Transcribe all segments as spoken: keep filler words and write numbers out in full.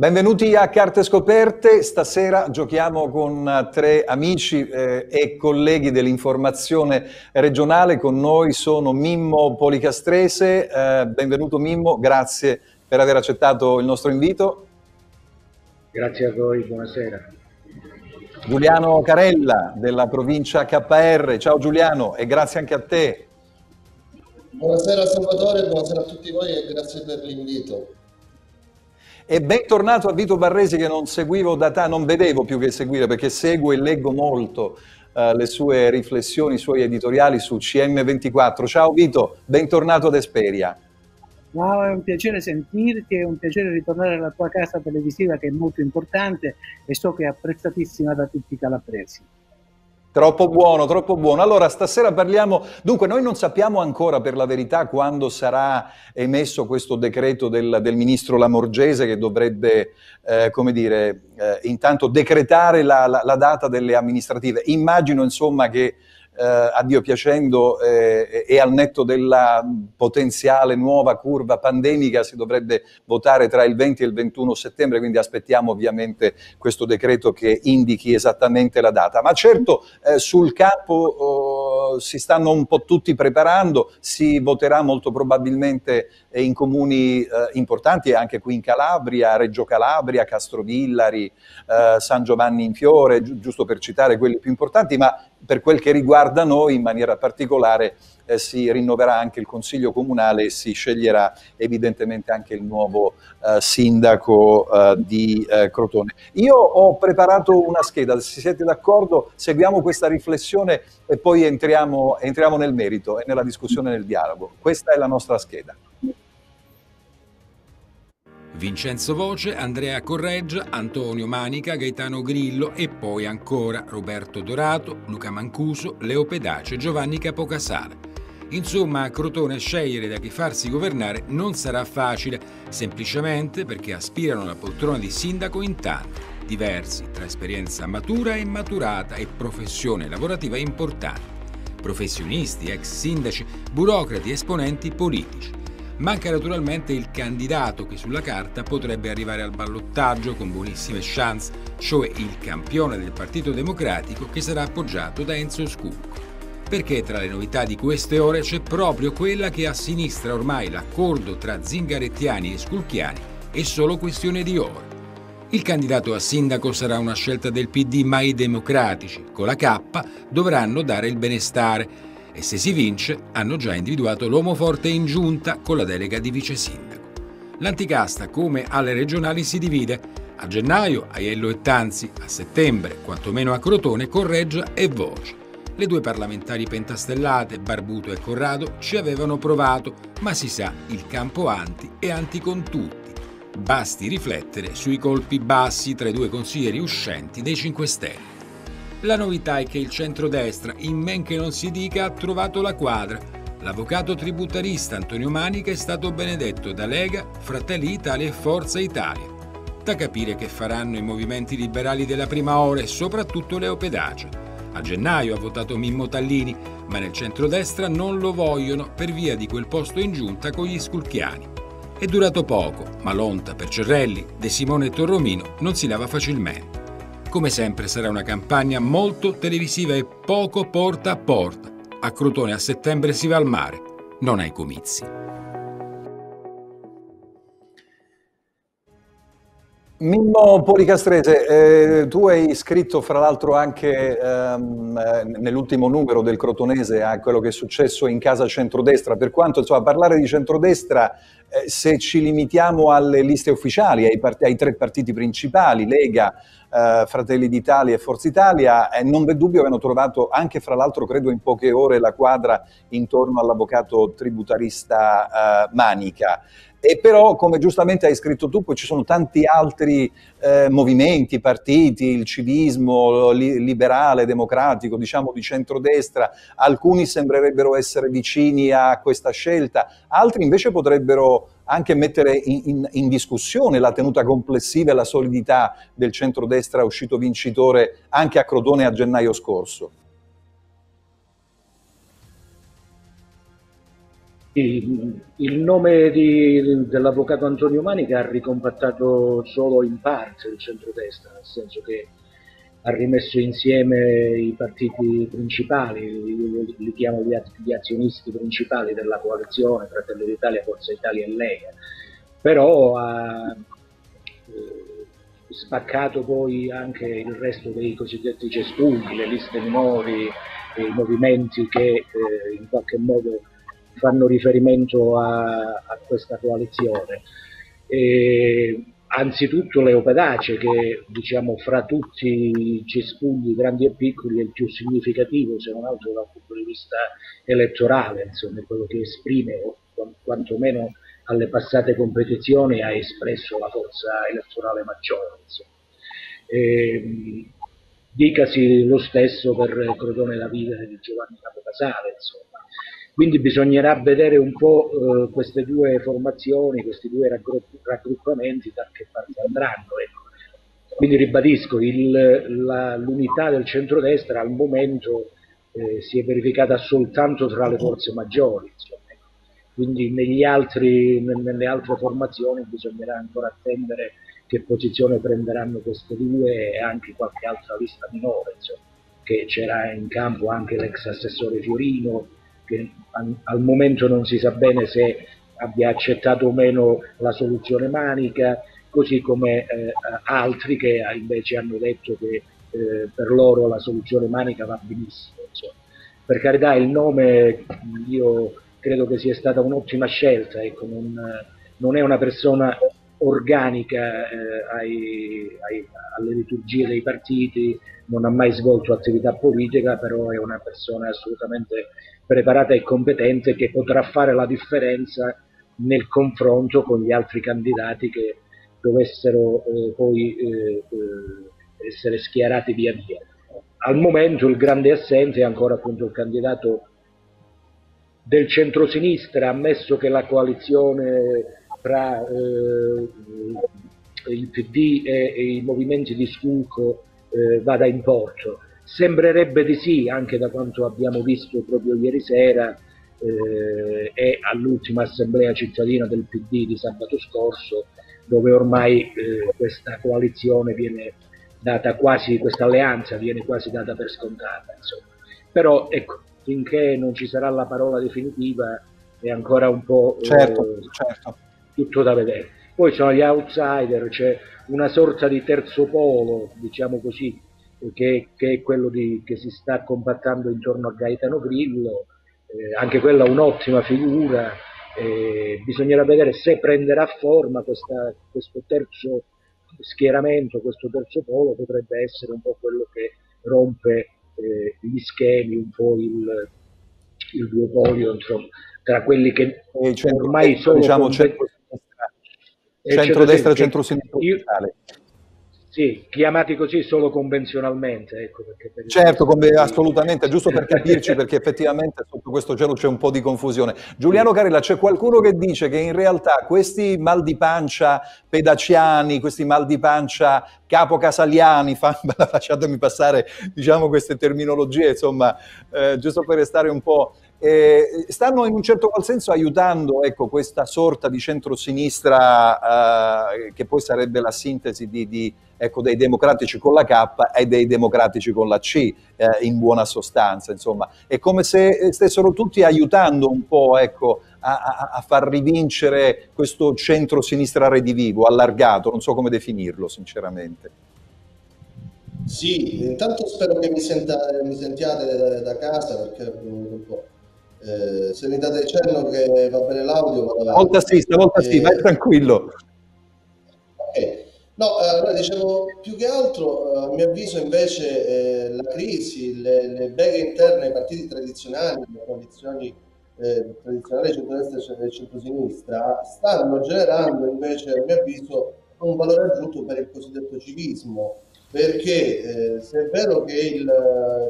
Benvenuti a Carte Scoperte, stasera giochiamo con tre amici eh, e colleghi dell'informazione regionale. Con noi sono Mimmo Policastrese, eh, benvenuto Mimmo, grazie per aver accettato il nostro invito. Grazie a voi, buonasera. Giuliano Carella della provincia K R, ciao Giuliano e grazie anche a te. Buonasera Salvatore, buonasera a tutti voi e grazie per l'invito. E bentornato a Vito Barresi che non seguivo da tanto, non vedevo più che seguire perché seguo e leggo molto uh, le sue riflessioni, i suoi editoriali su C M ventiquattro. Ciao Vito, bentornato ad Esperia. Wow, è un piacere sentirti, è un piacere ritornare alla tua casa televisiva che è molto importante e so che è apprezzatissima da tutti i calabresi. Troppo buono, troppo buono. Allora stasera parliamo, dunque noi non sappiamo ancora per la verità quando sarà emesso questo decreto del, del ministro Lamorgese che dovrebbe, eh, come dire, eh, intanto decretare la, la, la data delle amministrative. Immagino insomma che Eh, a Dio piacendo eh, e al netto della potenziale nuova curva pandemica si dovrebbe votare tra il venti e il ventuno settembre, quindi aspettiamo ovviamente questo decreto che indichi esattamente la data. Ma certo eh, sul campo eh, si stanno un po' tutti preparando, si voterà molto probabilmente in comuni eh, importanti anche qui in Calabria, Reggio Calabria, Castrovillari, eh, San Giovanni in Fiore, gi- giusto per citare quelli più importanti, ma per quel che riguarda noi in maniera particolare eh, si rinnoverà anche il Consiglio Comunale e si sceglierà evidentemente anche il nuovo eh, sindaco eh, di eh, Crotone. Io ho preparato una scheda, se siete d'accordo seguiamo questa riflessione e poi entriamo, entriamo nel merito e nella discussione e nel dialogo. Questa è la nostra scheda. Vincenzo Voce, Andrea Corrigea, Antonio Manica, Gaetano Grillo e poi ancora Roberto Dorato, Luca Mancuso, Leo Pedace, Giovanni Capocasale. Insomma, a Crotone scegliere da chi farsi governare non sarà facile, semplicemente perché aspirano alla poltrona di sindaco in tanti, diversi, tra esperienza matura e maturata e professione lavorativa importante. Professionisti, ex sindaci, burocrati, esponenti politici. Manca naturalmente il candidato che sulla carta potrebbe arrivare al ballottaggio con buonissime chance, cioè il campione del Partito Democratico che sarà appoggiato da Enzo Sculco. Perché tra le novità di queste ore c'è proprio quella che a sinistra ormai l'accordo tra zingarettiani e sculchiani è solo questione di ore. Il candidato a sindaco sarà una scelta del P D, ma i democratici, con la K, dovranno dare il benestare. E se si vince, hanno già individuato l'uomo forte in giunta con la delega di vice sindaco. L'anticasta, come alle regionali, si divide. A gennaio Aiello e Tanzi, a settembre, quantomeno a Crotone, Corrigea e Voce. Le due parlamentari pentastellate, Barbuto e Corrado, ci avevano provato, ma si sa, il campo anti è anti con tutti. Basti riflettere sui colpi bassi tra i due consiglieri uscenti dei cinque Stelle. La novità è che il centrodestra, in men che non si dica, ha trovato la quadra. L'avvocato tributarista Antonio Manica è stato benedetto da Lega, Fratelli d'Italia e Forza Italia. Da capire che faranno i movimenti liberali della prima ora e soprattutto Leo Pedace. A gennaio ha votato Mimmo Tallini, ma nel centrodestra non lo vogliono per via di quel posto in giunta con gli sculchiani. È durato poco, ma l'onta per Cerrelli, De Simone e Torromino non si lava facilmente. Come sempre sarà una campagna molto televisiva e poco porta a porta. A Crotone a settembre si va al mare, non ai comizi. Mimmo Policastrese, eh, tu hai iscritto fra l'altro anche ehm, nell'ultimo numero del Crotonese a quello che è successo in casa centrodestra, per quanto insomma, parlare di centrodestra eh, se ci limitiamo alle liste ufficiali, ai, part- ai tre partiti principali, Lega, Uh, Fratelli d'Italia e Forza Italia, e non v'è dubbio che hanno trovato anche fra l'altro credo in poche ore la quadra intorno all'avvocato tributarista uh, Manica. E però come giustamente hai scritto tu poi ci sono tanti altri eh, movimenti, partiti, il civismo li- liberale, democratico, diciamo di centrodestra, alcuni sembrerebbero essere vicini a questa scelta, altri invece potrebbero anche mettere in, in, in discussione la tenuta complessiva e la solidità del centrodestra uscito vincitore anche a Crotone a gennaio scorso. Il nome di, dell'avvocato Antonio Manica ha ricompattato solo in parte il centrodestra, nel senso che ha rimesso insieme i partiti principali, li chiamo gli azionisti principali della coalizione, Fratelli d'Italia, Forza Italia e Lega, però ha eh, spaccato poi anche il resto dei cosiddetti cespugli, le liste minori, i movimenti che eh, in qualche modo fanno riferimento a, a questa coalizione. E, anzitutto Leo Pedace, che diciamo fra tutti i cespugli grandi e piccoli è il più significativo, se non altro dal punto di vista elettorale, insomma, quello che esprime o quantomeno alle passate competizioni ha espresso la forza elettorale maggiore. E, dicasi lo stesso per Crotone la Vita di Giovanni Capocasale, insomma. Quindi bisognerà vedere un po' eh, queste due formazioni, questi due raggruppamenti da che parte andranno. Ecco. Quindi ribadisco, l'unità del centrodestra al momento eh, si è verificata soltanto tra le forze maggiori. Insomma. Quindi negli altri, nelle altre formazioni bisognerà ancora attendere che posizione prenderanno queste due e anche qualche altra lista minore, insomma, che c'era in campo anche l'ex assessore Fiorino, che al momento non si sa bene se abbia accettato o meno la soluzione Manica, così come eh, altri che invece hanno detto che eh, per loro la soluzione Manica va benissimo. Insomma. Per carità, il nome io credo che sia stata un'ottima scelta, ecco, non, non è una persona organica eh, ai, ai, alle liturgie dei partiti, non ha mai svolto attività politica, però è una persona assolutamente preparata e competente che potrà fare la differenza nel confronto con gli altri candidati che dovessero eh, poi eh, essere schierati via via. Al momento il grande assente è ancora appunto il candidato del centrosinistra, ammesso che la coalizione tra eh, il P D e, e i movimenti di Sculco eh, vada in porto. Sembrerebbe di sì, anche da quanto abbiamo visto proprio ieri sera eh, e all'ultima assemblea cittadina del P D di sabato scorso, dove ormai eh, questa coalizione viene data quasi, questa alleanza viene quasi data per scontata. Insomma. Però ecco, finché non ci sarà la parola definitiva è ancora un po' certo, eh, certo. tutto da vedere. Poi sono gli outsider, c'è cioè una sorta di terzo polo, diciamo così, che, che è quello di, che si sta compattando intorno a Gaetano Grillo, eh, anche quella è un'ottima figura, eh, bisognerà vedere se prenderà forma questa, questo terzo schieramento, questo terzo polo potrebbe essere un po' quello che rompe eh, gli schemi, un po' il, il duopolio, insomma, tra quelli che ormai sono... Diciamo, centrodestra e centrosinistra. Io, sì, chiamati così solo convenzionalmente. Ecco, perché per certo, il... come, assolutamente, giusto per capirci, perché effettivamente sotto questo cielo c'è un po' di confusione. Giuliano Carella, c'è qualcuno che dice che in realtà questi mal di pancia pedaciani, questi mal di pancia capocasaliani, fa, lasciatemi passare diciamo queste terminologie, insomma, eh, giusto per restare un po'... Eh, stanno in un certo qual senso aiutando, ecco, questa sorta di centrosinistra eh, che poi sarebbe la sintesi di, di, ecco, dei democratici con la K e dei democratici con la C, eh, in buona sostanza, insomma. È come se stessero tutti aiutando un po', ecco, a, a far rivincere questo centrosinistra redivivo, allargato, non so come definirlo sinceramente. Sì, intanto spero che mi, senta, mi sentiate da, da casa, perché un po'. Eh, se mi date cenno che va bene l'audio, stavolta sì, stavolta eh, sì, vai tranquillo. Okay. No, allora dicevo, più che altro, a mio avviso invece eh, la crisi, le, le beghe interne ai partiti tradizionali, le coalizioni eh, tradizionali centrodestra e centrosinistra stanno generando invece, a mio avviso, un valore aggiunto per il cosiddetto civismo. Perché eh, se è vero che il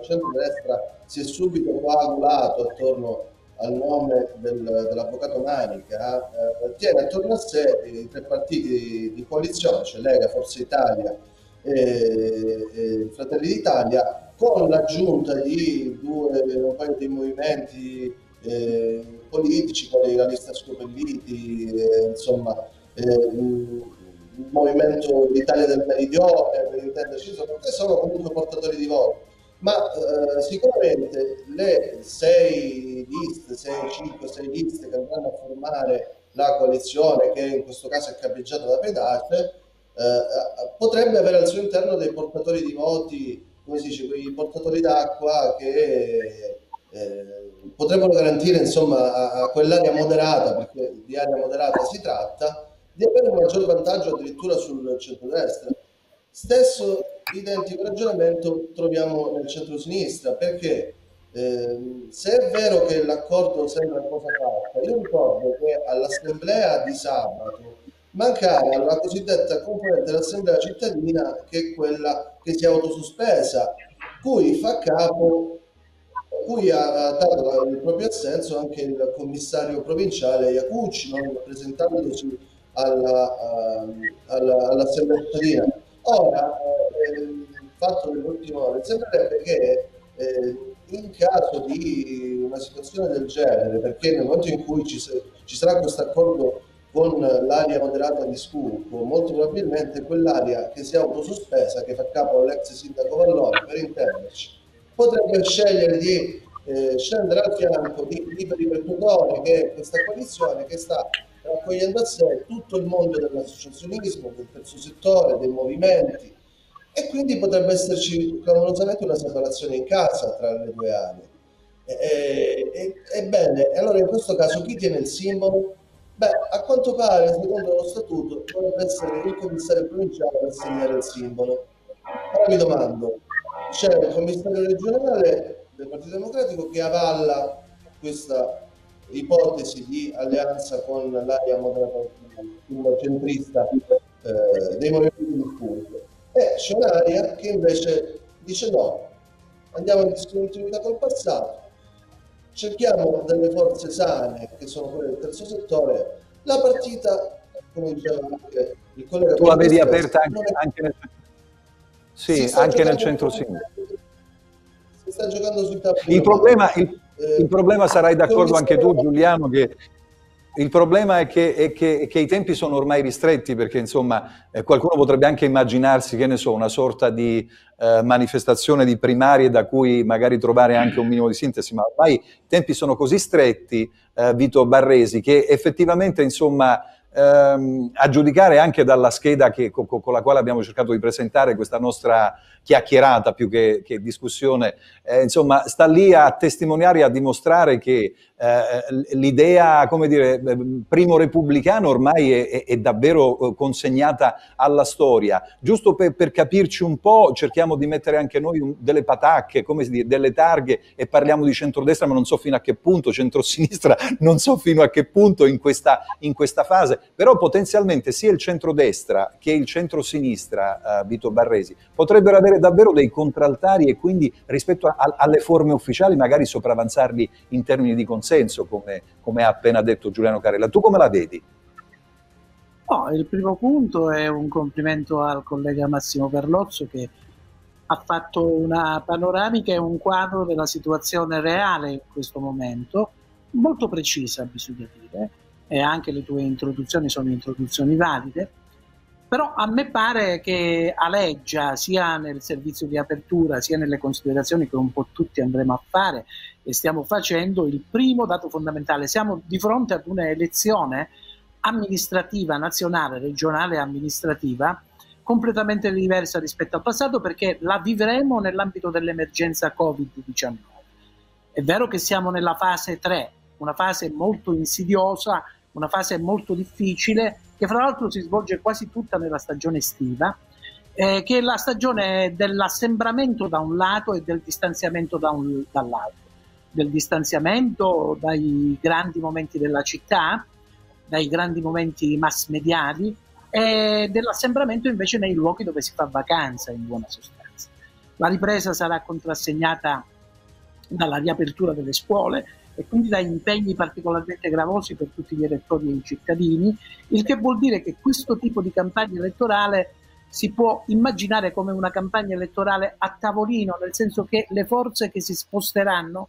centrodestra si è subito coagulato attorno al nome del, dell'avvocato Manica, eh, tiene attorno a sé i tre partiti di coalizione, cioè Lega, Forza Italia e, e Fratelli d'Italia, con l'aggiunta di due, un paio di movimenti eh, politici, con i realisti Scopelliti, eh, insomma, eh, il Movimento d'Italia del Meridione, per intenderci, che sono comunque portatori di voto. Ma eh, sicuramente le sei liste, sei, cinque, sei liste che andranno a formare la coalizione, che in questo caso è capeggiata da Pedace, eh, potrebbe avere al suo interno dei portatori di voti, come si dice, quei portatori d'acqua che eh, potrebbero garantire, insomma, a, a quell'area moderata, perché di area moderata si tratta, di avere un maggior vantaggio addirittura sul centrodestra. Stesso identico ragionamento troviamo nel centro-sinistra, perché eh, se è vero che l'accordo sembra una cosa fatta, io ricordo che all'assemblea di sabato mancava la cosiddetta componente dell'assemblea cittadina, che è quella che si è autosospesa, cui fa capo, cui ha dato il proprio assenso anche il commissario provinciale Iacucci, non presentandosi alla, alla, all'assemblea cittadina. Ora, eh, il fatto dell'ultima ora sembrerebbe che eh, in caso di una situazione del genere, perché nel momento in cui ci, ci sarà questo accordo con l'area moderata di Sculco, molto probabilmente quell'area che si è autosospesa, che fa capo all'ex sindaco Vallone, per intenderci, potrebbe scegliere di eh, scendere al fianco di Liberi per Crotone, che è questa coalizione che sta raccogliendo a sé tutto il mondo dell'associazionismo, del terzo settore, dei movimenti, e quindi potrebbe esserci clamorosamente una separazione in casa tra le due aree. E, e, ebbene, allora in questo caso chi tiene il simbolo? Beh, a quanto pare, secondo lo statuto, dovrebbe essere il commissario provinciale ad assegnare il simbolo. Ora mi domando, c'è il commissario regionale del Partito Democratico che avalla questa ipotesi di alleanza con l'area moderata centrista eh, dei movimenti di Sculco, e c'è un'area che invece dice no, andiamo in discontinuità col passato, cerchiamo delle forze sane che sono quelle del terzo settore. La partita, come diceva anche il collega, tu la vedi aperta anche, anche nel, sì, anche nel centro-sinistra, si sta giocando sul tappeto. Il problema il... Il problema, sarai d'accordo anche tu Giuliano, che il problema è che, è, che, è che i tempi sono ormai ristretti, perché insomma eh, qualcuno potrebbe anche immaginarsi, che ne so, una sorta di eh, manifestazione di primarie da cui magari trovare anche un minimo di sintesi, ma ormai i tempi sono così stretti, eh, Vito Barresi, che effettivamente insomma ehm, a giudicare anche dalla scheda che, co, co, con la quale abbiamo cercato di presentare questa nostra chiacchierata più che, che discussione, eh, insomma sta lì a testimoniare, a dimostrare che eh, l'idea, come dire, primo repubblicano ormai è, è, è davvero consegnata alla storia. Giusto per, per capirci un po', cerchiamo di mettere anche noi un, delle patacche, come si dice, delle targhe, e parliamo di centrodestra, ma non so fino a che punto, centrosinistra, non so fino a che punto in questa, in questa fase, però potenzialmente sia il centrodestra che il centrosinistra, eh, Vito Barresi, potrebbero avere davvero dei contraltari e quindi rispetto a, alle forme ufficiali magari sopravanzarli in termini di consenso, come, come ha appena detto Giuliano Carella. Tu come la vedi? No, il primo punto è un complimento al collega Massimo Carlozzo, che ha fatto una panoramica e un quadro della situazione reale in questo momento, molto precisa bisogna dire, e anche le tue introduzioni sono introduzioni valide. Però a me pare che aleggia sia nel servizio di apertura sia nelle considerazioni che un po' tutti andremo a fare e stiamo facendo il primo dato fondamentale. Siamo di fronte ad una elezione amministrativa nazionale, regionale e amministrativa completamente diversa rispetto al passato, perché la vivremo nell'ambito dell'emergenza Covid diciannove. È vero che siamo nella fase tre, una fase molto insidiosa, una fase molto difficile, che fra l'altro si svolge quasi tutta nella stagione estiva, eh, che è la stagione dell'assembramento da un lato e del distanziamento da un, dall'altro, del distanziamento dai grandi momenti della città, dai grandi momenti mass mediali, e dell'assembramento invece nei luoghi dove si fa vacanza in buona sostanza. La ripresa sarà contrassegnata dalla riapertura delle scuole, e quindi da impegni particolarmente gravosi per tutti gli elettori e i cittadini, il che vuol dire che questo tipo di campagna elettorale si può immaginare come una campagna elettorale a tavolino, nel senso che le forze che si sposteranno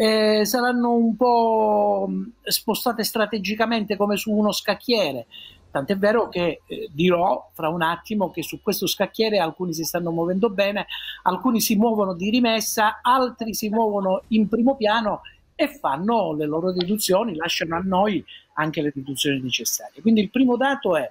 eh, saranno un po' spostate strategicamente come su uno scacchiere, tant'è vero che eh, dirò fra un attimo che su questo scacchiere alcuni si stanno muovendo bene, alcuni si muovono di rimessa, altri si muovono in primo piano e fanno le loro deduzioni, lasciano a noi anche le deduzioni necessarie. Quindi il primo dato è: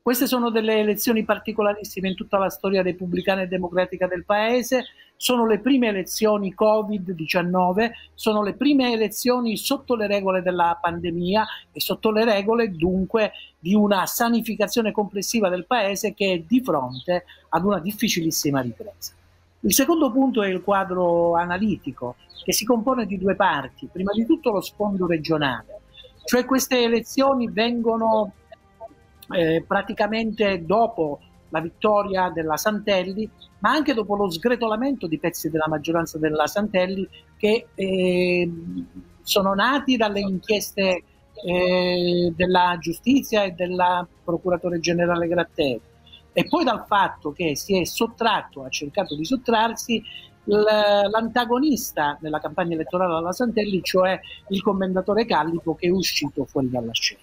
queste sono delle elezioni particolarissime in tutta la storia repubblicana e democratica del Paese, sono le prime elezioni Covid diciannove, sono le prime elezioni sotto le regole della pandemia e sotto le regole dunque di una sanificazione complessiva del Paese che è di fronte ad una difficilissima ripresa. Il secondo punto è il quadro analitico, che si compone di due parti. Prima di tutto lo sfondo regionale, cioè queste elezioni vengono... Eh, praticamente dopo la vittoria della Santelli, ma anche dopo lo sgretolamento di pezzi della maggioranza della Santelli che eh, sono nati dalle inchieste eh, della giustizia e della procuratore generale Gratteri, e poi dal fatto che si è sottratto, ha cercato di sottrarsi l'antagonista della campagna elettorale alla Santelli, cioè il commendatore Callipo, che è uscito fuori dalla scena.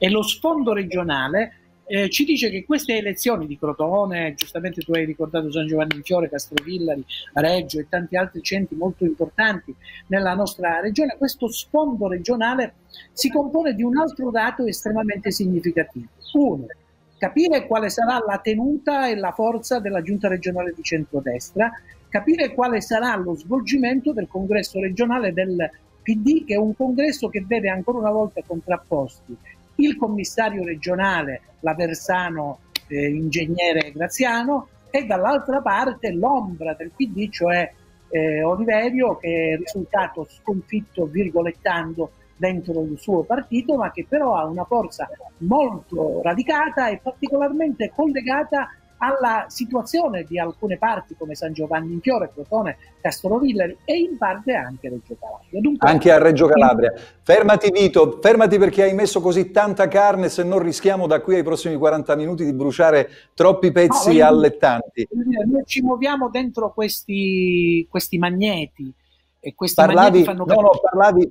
E lo sfondo regionale eh, ci dice che queste elezioni di Crotone, giustamente tu hai ricordato San Giovanni in Fiore, Castrovillari, Reggio e tanti altri centri molto importanti nella nostra regione, questo sfondo regionale si compone di un altro dato estremamente significativo. Uno, capire quale sarà la tenuta e la forza della giunta regionale di centrodestra, capire quale sarà lo svolgimento del congresso regionale del P D, che è un congresso che vede ancora una volta contrapposti il commissario regionale, l'Aversano eh, ingegnere Graziano, e dall'altra parte l'ombra del P D, cioè eh, Oliverio, che è risultato sconfitto, virgolettando, dentro il suo partito, ma che però ha una forza molto radicata e particolarmente collegata alla situazione di alcune parti come San Giovanni in Fiore, Crotone, Castrovillari e in parte anche Reggio Calabria. Dunque, anche a Reggio Calabria. Fermati Vito, fermati perché hai messo così tanta carne, se non rischiamo da qui ai prossimi quaranta minuti di bruciare troppi pezzi no, allettanti. Noi ci muoviamo dentro questi, questi magneti. E questi parlavi, magneti fanno no, no, parlavi...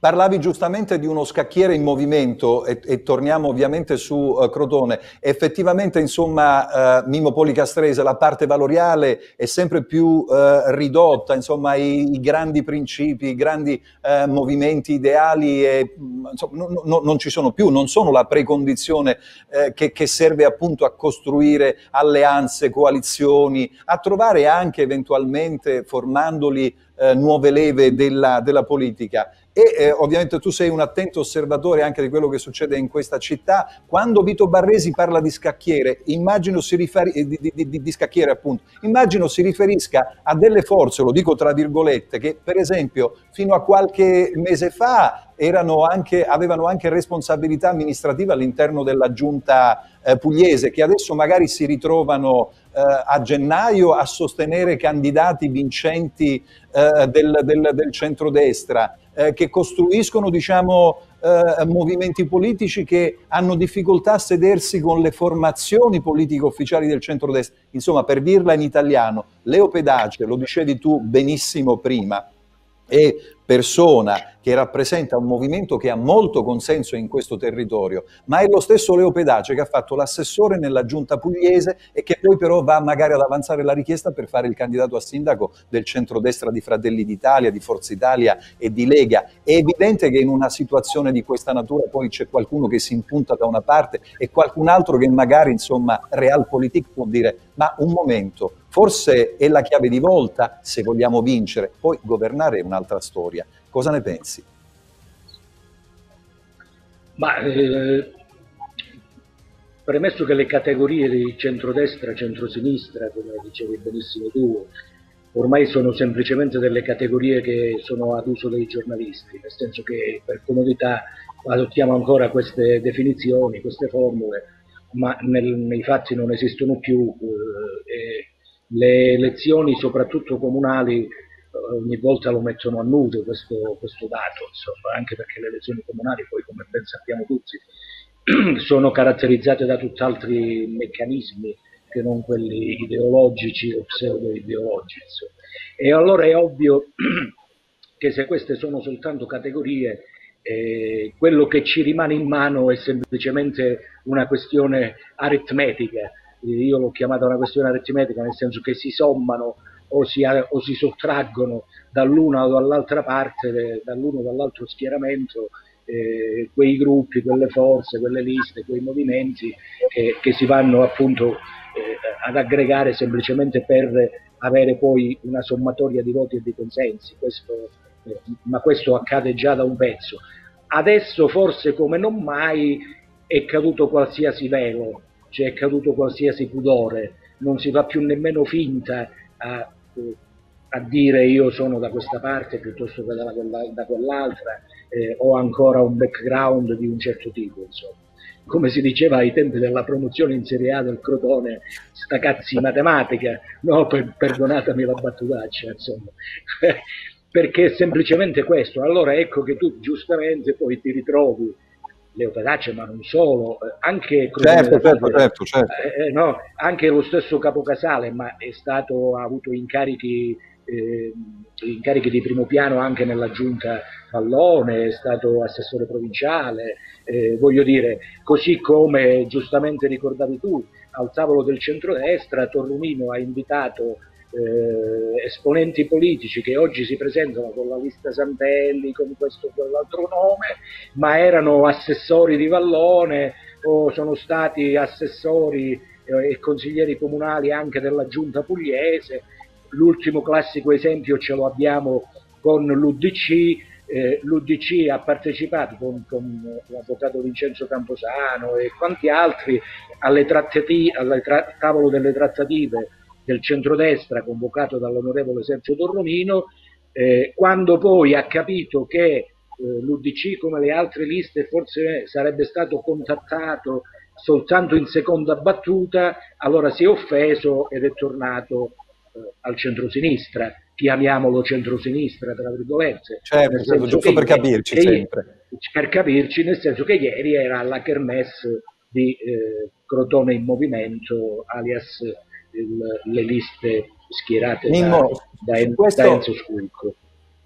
Parlavi giustamente di uno scacchiere in movimento e, e torniamo ovviamente su uh, Crotone. Effettivamente, insomma, uh, Mimmo Policastrese, la parte valoriale è sempre più uh, ridotta, insomma, i, i grandi principi, i grandi uh, movimenti ideali e, insomma, no, no, non ci sono più, non sono la precondizione uh, che, che serve appunto a costruire alleanze, coalizioni, a trovare anche eventualmente, formandoli, uh, nuove leve della, della politica. E eh, ovviamente tu sei un attento osservatore anche di quello che succede in questa città. Quando Vito Barresi parla di scacchiere, immagino si riferisca di, di, di, di scacchiere appunto, immagino si riferisca a delle forze, lo dico tra virgolette, che per esempio fino a qualche mese fa erano anche, avevano anche responsabilità amministrativa all'interno della giunta eh, pugliese, che adesso magari si ritrovano eh, a gennaio a sostenere candidati vincenti eh, del, del, del centrodestra, che costruiscono, diciamo, eh, movimenti politici che hanno difficoltà a sedersi con le formazioni politiche ufficiali del centrodestra. Insomma, per dirla in italiano, Leo Pedace, lo dicevi tu benissimo prima, è persona che rappresenta un movimento che ha molto consenso in questo territorio, ma è lo stesso Leo Pedace che ha fatto l'assessore nella giunta pugliese e che poi però va magari ad avanzare la richiesta per fare il candidato a sindaco del centrodestra di Fratelli d'Italia, di Forza Italia e di Lega. È evidente che in una situazione di questa natura poi c'è qualcuno che si impunta da una parte e qualcun altro che magari, insomma, Realpolitik può dire ma un momento, forse è la chiave di volta se vogliamo vincere, poi governare è un'altra storia. Cosa ne pensi? Ma, eh, premesso che le categorie di centrodestra e centrosinistra, come dicevi benissimo tu, ormai sono semplicemente delle categorie che sono ad uso dei giornalisti, nel senso che per comodità adottiamo ancora queste definizioni, queste formule, ma nel, nei fatti non esistono più. Eh, e le elezioni, soprattutto comunali, ogni volta lo mettono a nudo questo, questo dato, insomma, anche perché le elezioni comunali poi, come ben sappiamo tutti, sono caratterizzate da tutt'altri meccanismi che non quelli ideologici o pseudo-ideologici. E allora è ovvio che se queste sono soltanto categorie, eh, quello che ci rimane in mano è semplicemente una questione aritmetica. Io l'ho chiamata una questione aritmetica nel senso che si sommano o si, o si sottraggono dall'una o dall'altra parte, dall'uno o dall'altro schieramento, eh, quei gruppi, quelle forze, quelle liste, quei movimenti eh, che si vanno appunto eh, ad aggregare semplicemente per avere poi una sommatoria di voti e di consensi. Questo, eh, ma questo accade già da un pezzo. Adesso forse come non mai è caduto qualsiasi velo, cioè è caduto qualsiasi pudore, non si fa più nemmeno finta a, a dire io sono da questa parte piuttosto che da, quella, da quell'altra, eh, ho ancora un background di un certo tipo, insomma. Come si diceva ai tempi della promozione in Serie A del Crotone, sta cazzi matematica, no, per, perdonatemi la battutaccia, insomma. Perché è semplicemente questo. Allora ecco che tu giustamente poi ti ritrovi Leo Pedace, ma non solo, anche, certo, certo, certo, certo. Eh, no, anche lo stesso Capocasale, ma è stato, ha avuto incarichi, eh, incarichi di primo piano anche nella giunta Vallone, è stato assessore provinciale, eh, voglio dire, così come giustamente ricordavi tu, al tavolo del centrodestra Torromino ha invitato Eh, esponenti politici che oggi si presentano con la lista Santelli, con questo o quell'altro nome, ma erano assessori di Vallone o sono stati assessori eh, e consiglieri comunali anche della giunta pugliese. L'ultimo classico esempio ce lo abbiamo con l'U D C, eh, l'U D C ha partecipato con, con l'avvocato Vincenzo Camposano e quanti altri alle trattati, alle tra, tavolo delle trattative del centrodestra convocato dall'onorevole Sergio Torromino, eh, quando poi ha capito che eh, l'U D C come le altre liste forse sarebbe stato contattato soltanto in seconda battuta, allora si è offeso ed è tornato eh, al centrosinistra, chiamiamolo centrosinistra tra virgolette. Certo, certo, giusto per capirci che, sempre. Per capirci, nel senso che ieri era alla kermesse di eh, Crotone in Movimento, alias Il, le liste schierate Mimmo, da, da, su questo, da Enzo Sculco.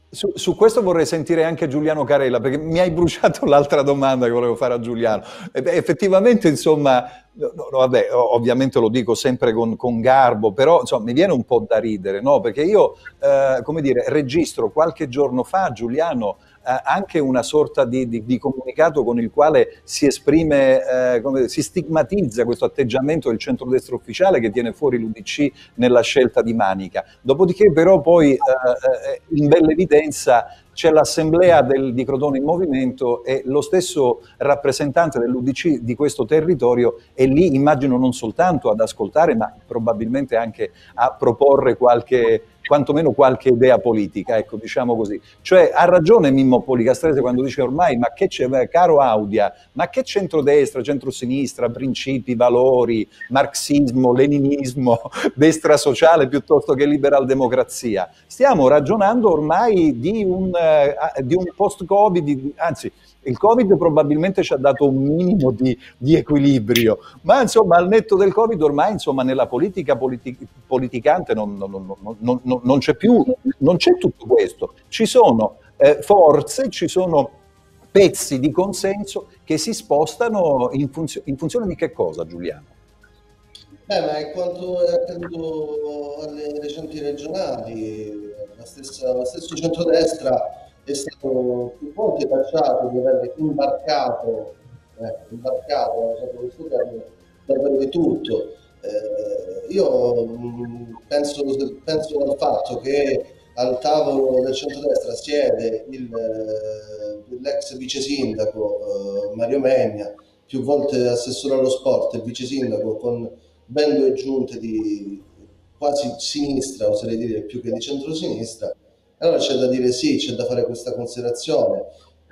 Su, su questo vorrei sentire anche Giuliano Carella, perché mi hai bruciato l'altra domanda che volevo fare a Giuliano. E beh, effettivamente, insomma, no, no, vabbè, ovviamente lo dico sempre con, con garbo, però insomma, mi viene un po' da ridere, no? Perché io, eh, come dire, registro qualche giorno fa, Giuliano, Eh, anche una sorta di, di, di comunicato con il quale si esprime, eh, come, si stigmatizza questo atteggiamento del centrodestra ufficiale che tiene fuori l'U D C nella scelta di Manica. Dopodiché però poi eh, eh, in bella evidenza c'è l'assemblea del, di Crotone in Movimento e lo stesso rappresentante dell'U D C di questo territorio è lì, immagino, non soltanto ad ascoltare ma probabilmente anche a proporre qualche... quantomeno qualche idea politica, ecco, diciamo così. Cioè ha ragione Mimmo Policastrese quando dice ormai, ma che c'è, caro Audia, ma che centrodestra, centrosinistra, principi, valori, marxismo, leninismo, destra sociale piuttosto che liberaldemocrazia. Stiamo ragionando ormai di un, eh, di un post-Covid, anzi il Covid probabilmente ci ha dato un minimo di, di equilibrio, ma insomma al netto del Covid ormai insomma, nella politica politi politicante non, non, non, non, non, non c'è più, non c'è tutto questo, ci sono eh, forze, ci sono pezzi di consenso che si spostano in, funzio in funzione di che cosa, Giuliano? Beh, ma in quanto è accaduto alle recenti regionali, la stessa, lo stesso centrodestra è stato più volte tacciato di aver imbarcato, eh, imbarcato diciamo questo termine, davvero di tutto. Eh, io mh, penso, penso dal fatto che al tavolo del centrodestra siede l'ex eh, vice sindaco eh, Mario Megna, più volte assessore allo sport e vice sindaco, con ben due giunte di quasi sinistra, oserei dire più che di centrosinistra. Allora c'è da dire sì, c'è da fare questa considerazione.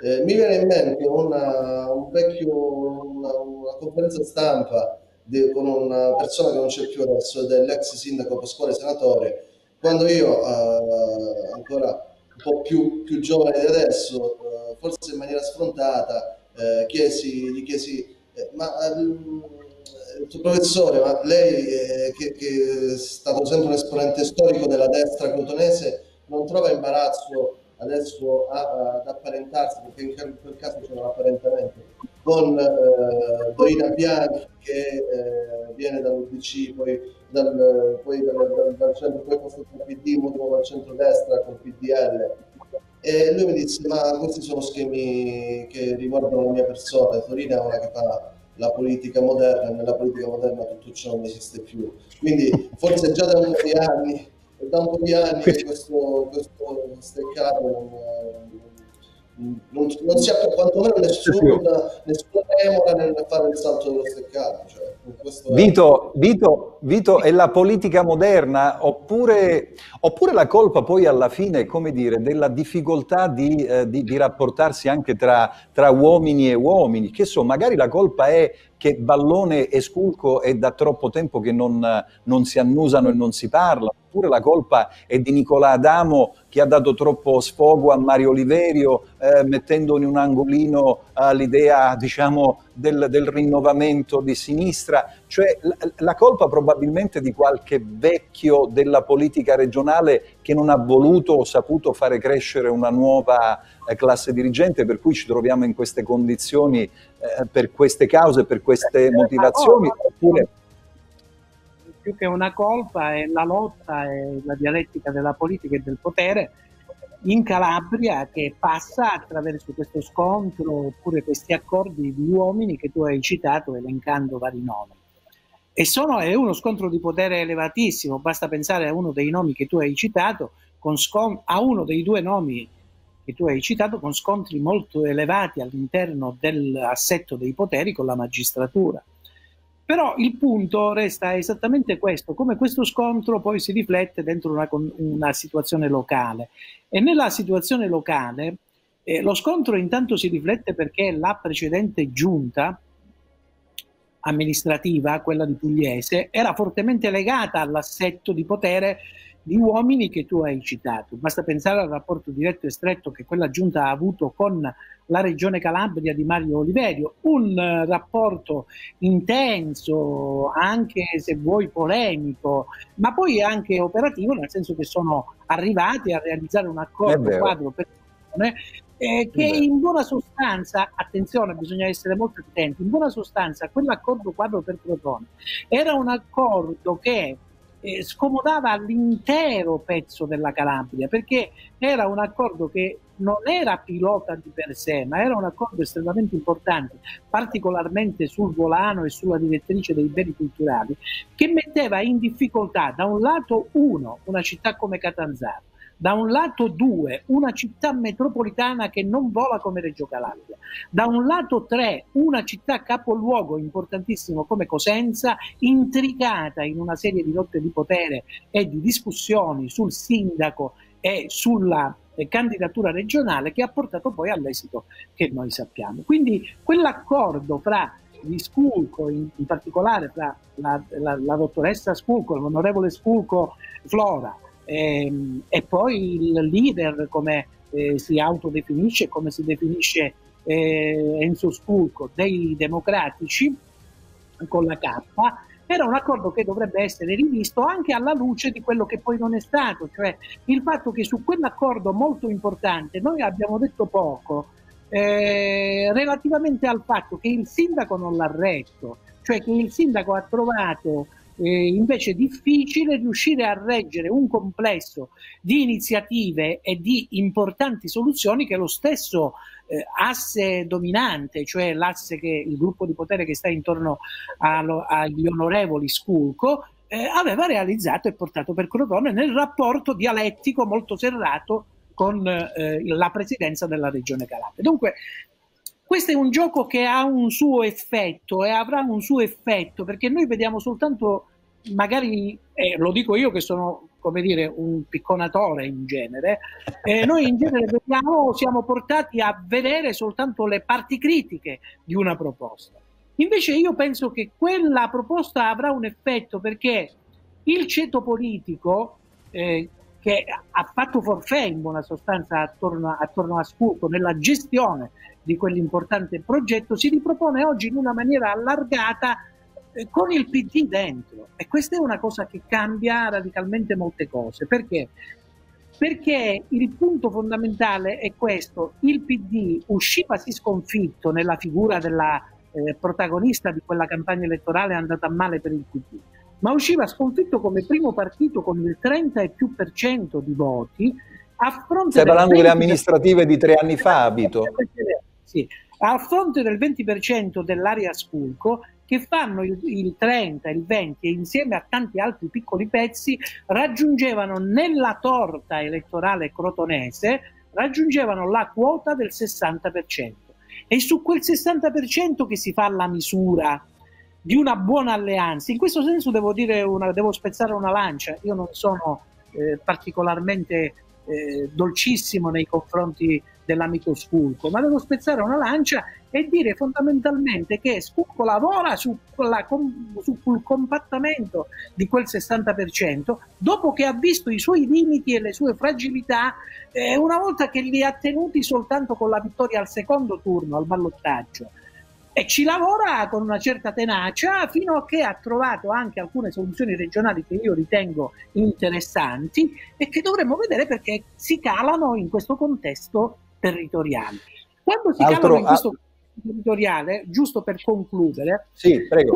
Eh, mi viene in mente una, un vecchio, una, una conferenza stampa de, con una persona che non c'è più adesso, dell'ex sindaco Pasquale Senatore, quando io, eh, ancora un po' più, più giovane di adesso, eh, forse in maniera sfrontata, eh, chiesi, gli chiesi, eh, ma eh, professore, ma lei eh, che, che è stato sempre un esponente storico della destra crotonese, non trova imbarazzo adesso a, ad apparentarsi, perché in quel caso c'era l'apparentamento, con eh, Dorina Bianchi che eh, viene dall'U D C, poi dal, poi dal, dal, dal centro, poi costruito dal P D, mutuo dal centrodestra col P D L. E lui mi disse: ma questi sono schemi che riguardano la mia persona, Torina è una che fa la politica moderna, nella politica moderna tutto ciò non esiste più. Quindi forse già da un po' di anni, da un po' di anni questo, questo steccato non, non, non si ha quantomeno nessuna, nessuna remora nel fare il salto dello steccato. Cioè, questo è... Vito, Vito, Vito, è la politica moderna oppure, oppure la colpa poi alla fine, come dire, della difficoltà di, eh, di, di rapportarsi anche tra, tra uomini e uomini? Che so, magari la colpa è che Vallone e Sculco è da troppo tempo che non, non si annusano e non si parlano, oppure la colpa è di Nicola Adamo che ha dato troppo sfogo a Mario Oliverio, eh, mettendo in un angolino eh, l'idea, diciamo, del, del rinnovamento di sinistra. Cioè la, la colpa probabilmente di qualche vecchio della politica regionale che non ha voluto o saputo fare crescere una nuova eh, classe dirigente, per cui ci troviamo in queste condizioni, eh, per queste cause, per queste motivazioni. Oppure... più che una colpa è la lotta e la dialettica della politica e del potere in Calabria, che passa attraverso questo scontro oppure questi accordi di uomini che tu hai citato elencando vari nomi, e sono, è uno scontro di potere elevatissimo. Basta pensare a uno dei nomi che tu hai citato con scon- a uno dei due nomi che tu hai citato con scontri molto elevati all'interno dell'assetto dei poteri con la magistratura. Però il punto resta esattamente questo, come questo scontro poi si riflette dentro una, una situazione locale. E nella situazione locale eh, lo scontro intanto si riflette perché la precedente giunta amministrativa, quella di Pugliese, era fortemente legata all'assetto di potere di uomini che tu hai citato. Basta pensare al rapporto diretto e stretto che quella giunta ha avuto con la Regione Calabria di Mario Oliverio, un uh, rapporto intenso, anche se vuoi polemico, ma poi anche operativo, nel senso che sono arrivati a realizzare un accordo quadro per persone, eh, che in buona sostanza, attenzione, bisogna essere molto attenti, in buona sostanza quell'accordo quadro per Crotone era un accordo che eh, scomodava l'intero pezzo della Calabria, perché era un accordo che non era pilota di per sé, ma era un accordo estremamente importante, particolarmente sul volano e sulla direttrice dei beni culturali, che metteva in difficoltà da un lato uno, una città come Catanzaro, da un lato due, una città metropolitana che non vola come Reggio Calabria, da un lato tre, una città capoluogo importantissimo come Cosenza, intricata in una serie di lotte di potere e di discussioni sul sindaco e sulla candidatura regionale, che ha portato poi all'esito che noi sappiamo. Quindi quell'accordo fra gli Sculco, in, in particolare fra la, la, la dottoressa Sculco, l'onorevole Sculco Flora, ehm, e poi il leader, come eh, si autodefinisce, come si definisce eh, Enzo Sculco, dei Democratici con la K, era un accordo che dovrebbe essere rivisto anche alla luce di quello che poi non è stato, cioè il fatto che su quell'accordo molto importante noi abbiamo detto poco eh, relativamente al fatto che il sindaco non l'ha retto, cioè che il sindaco ha trovato eh, invece difficile riuscire a reggere un complesso di iniziative e di importanti soluzioni che lo stesso asse dominante, cioè l'asse che il gruppo di potere che sta intorno allo, agli onorevoli Sculco eh, aveva realizzato e portato per Crotone nel rapporto dialettico molto serrato con eh, la presidenza della Regione Calabria. Dunque questo è un gioco che ha un suo effetto e avrà un suo effetto, perché noi vediamo soltanto magari, eh, lo dico io che sono, come dire, un picconatore in genere, eh, noi in genere vediamo, siamo portati a vedere soltanto le parti critiche di una proposta. Invece io penso che quella proposta avrà un effetto, perché il ceto politico eh, che ha fatto forfè in buona sostanza attorno, attorno a Sculco nella gestione di quell'importante progetto si ripropone oggi in una maniera allargata con il P D dentro, e questa è una cosa che cambia radicalmente molte cose, perché perché il punto fondamentale è questo: il P D usciva sì sconfitto nella figura della eh, protagonista di quella campagna elettorale andata a male per il P D, ma usciva sconfitto come primo partito con il trenta e più per cento di voti, a fronte... Stai parlando delle amministrative di tre anni fa, abito. Sì, a fronte del venti per cento dell'area Sculco, che fanno il, il trenta, il venti e insieme a tanti altri piccoli pezzi raggiungevano nella torta elettorale crotonese, raggiungevano la quota del sessanta per cento. È su quel sessanta per cento che si fa la misura di una buona alleanza. In questo senso devo dire una, devo spezzare una lancia. Io non sono eh, particolarmente eh, dolcissimo nei confronti dell'amico Sculco, ma devo spezzare una lancia e dire fondamentalmente che Sculco lavora su quella, su quel compattamento di quel sessanta per cento dopo che ha visto i suoi limiti e le sue fragilità, eh, una volta che li ha tenuti soltanto con la vittoria al secondo turno, al ballottaggio, e ci lavora con una certa tenacia fino a che ha trovato anche alcune soluzioni regionali che io ritengo interessanti e che dovremmo vedere perché si calano in questo contesto territoriale. Quando si calano in questo contesto territoriale, giusto per concludere, sì, prego.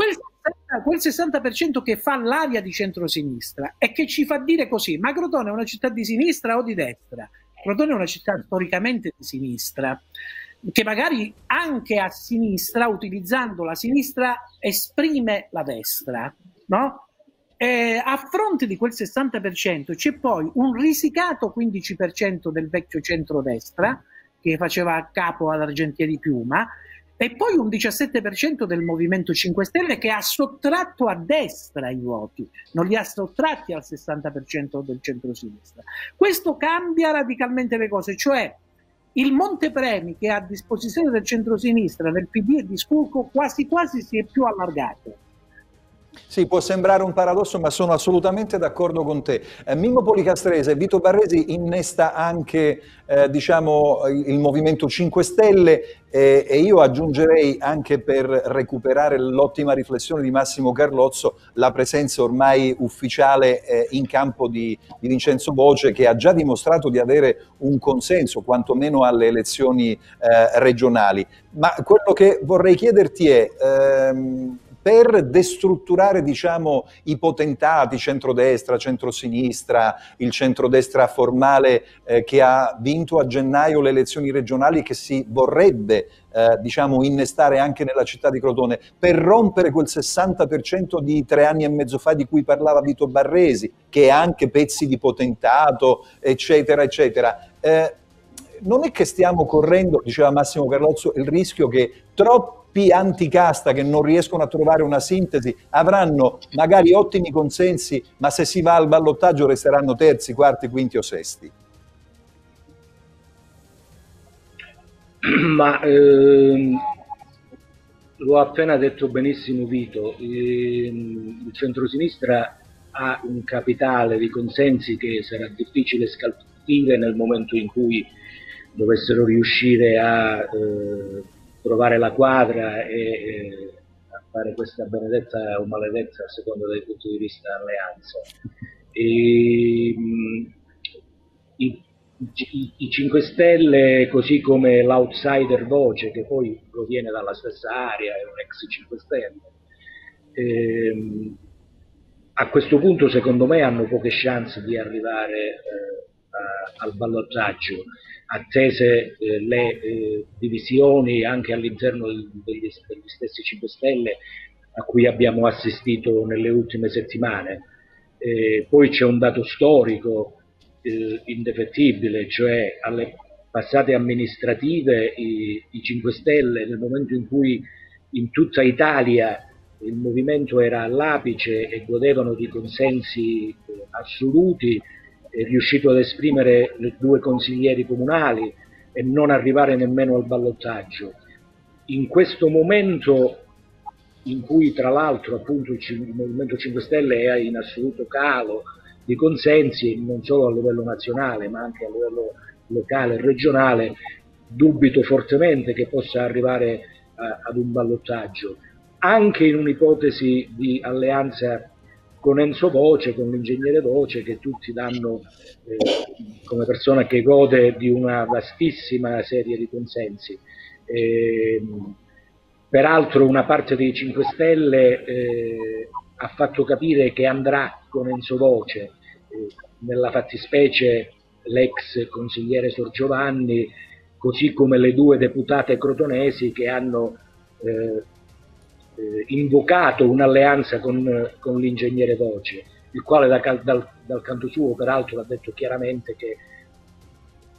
Quel sessanta per cento che fa l'aria di centrosinistra e che ci fa dire così: ma Crotone è una città di sinistra o di destra? Crotone è una città storicamente di sinistra, che magari anche a sinistra, utilizzando la sinistra, esprime la destra, no? E a fronte di quel sessanta per cento c'è poi un risicato quindici per cento del vecchio centrodestra, che faceva capo all'Argentieri Piuma, e poi un diciassette per cento del Movimento cinque Stelle che ha sottratto a destra i voti, non li ha sottratti al sessanta per cento del centrosinistra. Questo cambia radicalmente le cose, cioè il montepremi che è a disposizione del centrosinistra, del P D e di Sculco, quasi quasi si è più allargato. Sì, può sembrare un paradosso, ma sono assolutamente d'accordo con te. Eh, Mimmo Policastrese, Vito Barresi innesta anche eh, diciamo, il Movimento cinque Stelle eh, e io aggiungerei, anche per recuperare l'ottima riflessione di Massimo Carlozzo, la presenza ormai ufficiale eh, in campo di, di Vincenzo Voce, che ha già dimostrato di avere un consenso, quantomeno alle elezioni eh, regionali. Ma quello che vorrei chiederti è... Ehm, per destrutturare, diciamo, i potentati centrodestra, centrosinistra, il centrodestra formale eh, che ha vinto a gennaio le elezioni regionali, che si vorrebbe eh, diciamo, innestare anche nella città di Crotone, per rompere quel sessanta per cento di tre anni e mezzo fa di cui parlava Vito Barresi, che è anche pezzi di potentato, eccetera, eccetera. Eh, non è che stiamo correndo, diceva Massimo Carlozzo, il rischio che troppo anticasta che non riescono a trovare una sintesi avranno magari ottimi consensi, ma se si va al ballottaggio resteranno terzi, quarti, quinti o sesti? Ma ehm, lo ha appena detto benissimo Vito, ehm, il centrosinistra ha un capitale di consensi che sarà difficile scalpire nel momento in cui dovessero riuscire a eh, trovare la quadra e eh, fare questa benedetta o maledetta, a seconda del punto di vista, alleanza. E, mh, i, i, I cinque Stelle, così come l'outsider Voce, che poi proviene dalla stessa area, è un ex cinque Stelle, ehm, a questo punto secondo me hanno poche chance di arrivare eh, a, al ballottaggio, attese eh, le eh, divisioni anche all'interno degli, degli stessi cinque Stelle a cui abbiamo assistito nelle ultime settimane. Eh, poi c'è un dato storico eh, indefettibile, cioè alle passate amministrative i, i cinque Stelle, nel momento in cui in tutta Italia il movimento era all'apice e godevano di consensi eh, assoluti, è riuscito ad esprimere due consiglieri comunali e non arrivare nemmeno al ballottaggio. In questo momento in cui tra l'altro appunto il Movimento cinque Stelle è in assoluto calo di consensi, non solo a livello nazionale ma anche a livello locale e regionale, dubito fortemente che possa arrivare a, ad un ballottaggio. Anche in un'ipotesi di alleanza con Enzo Voce, con l'ingegnere Voce, che tutti danno eh, come persona che gode di una vastissima serie di consensi. Eh, peraltro una parte dei cinque Stelle eh, ha fatto capire che andrà con Enzo Voce, eh, nella fattispecie l'ex consigliere Sorgiovanni, così come le due deputate crotonesi che hanno eh, Eh, invocato un'alleanza con, con l'ingegnere Voce, il quale da, dal, dal canto suo peraltro ha detto chiaramente che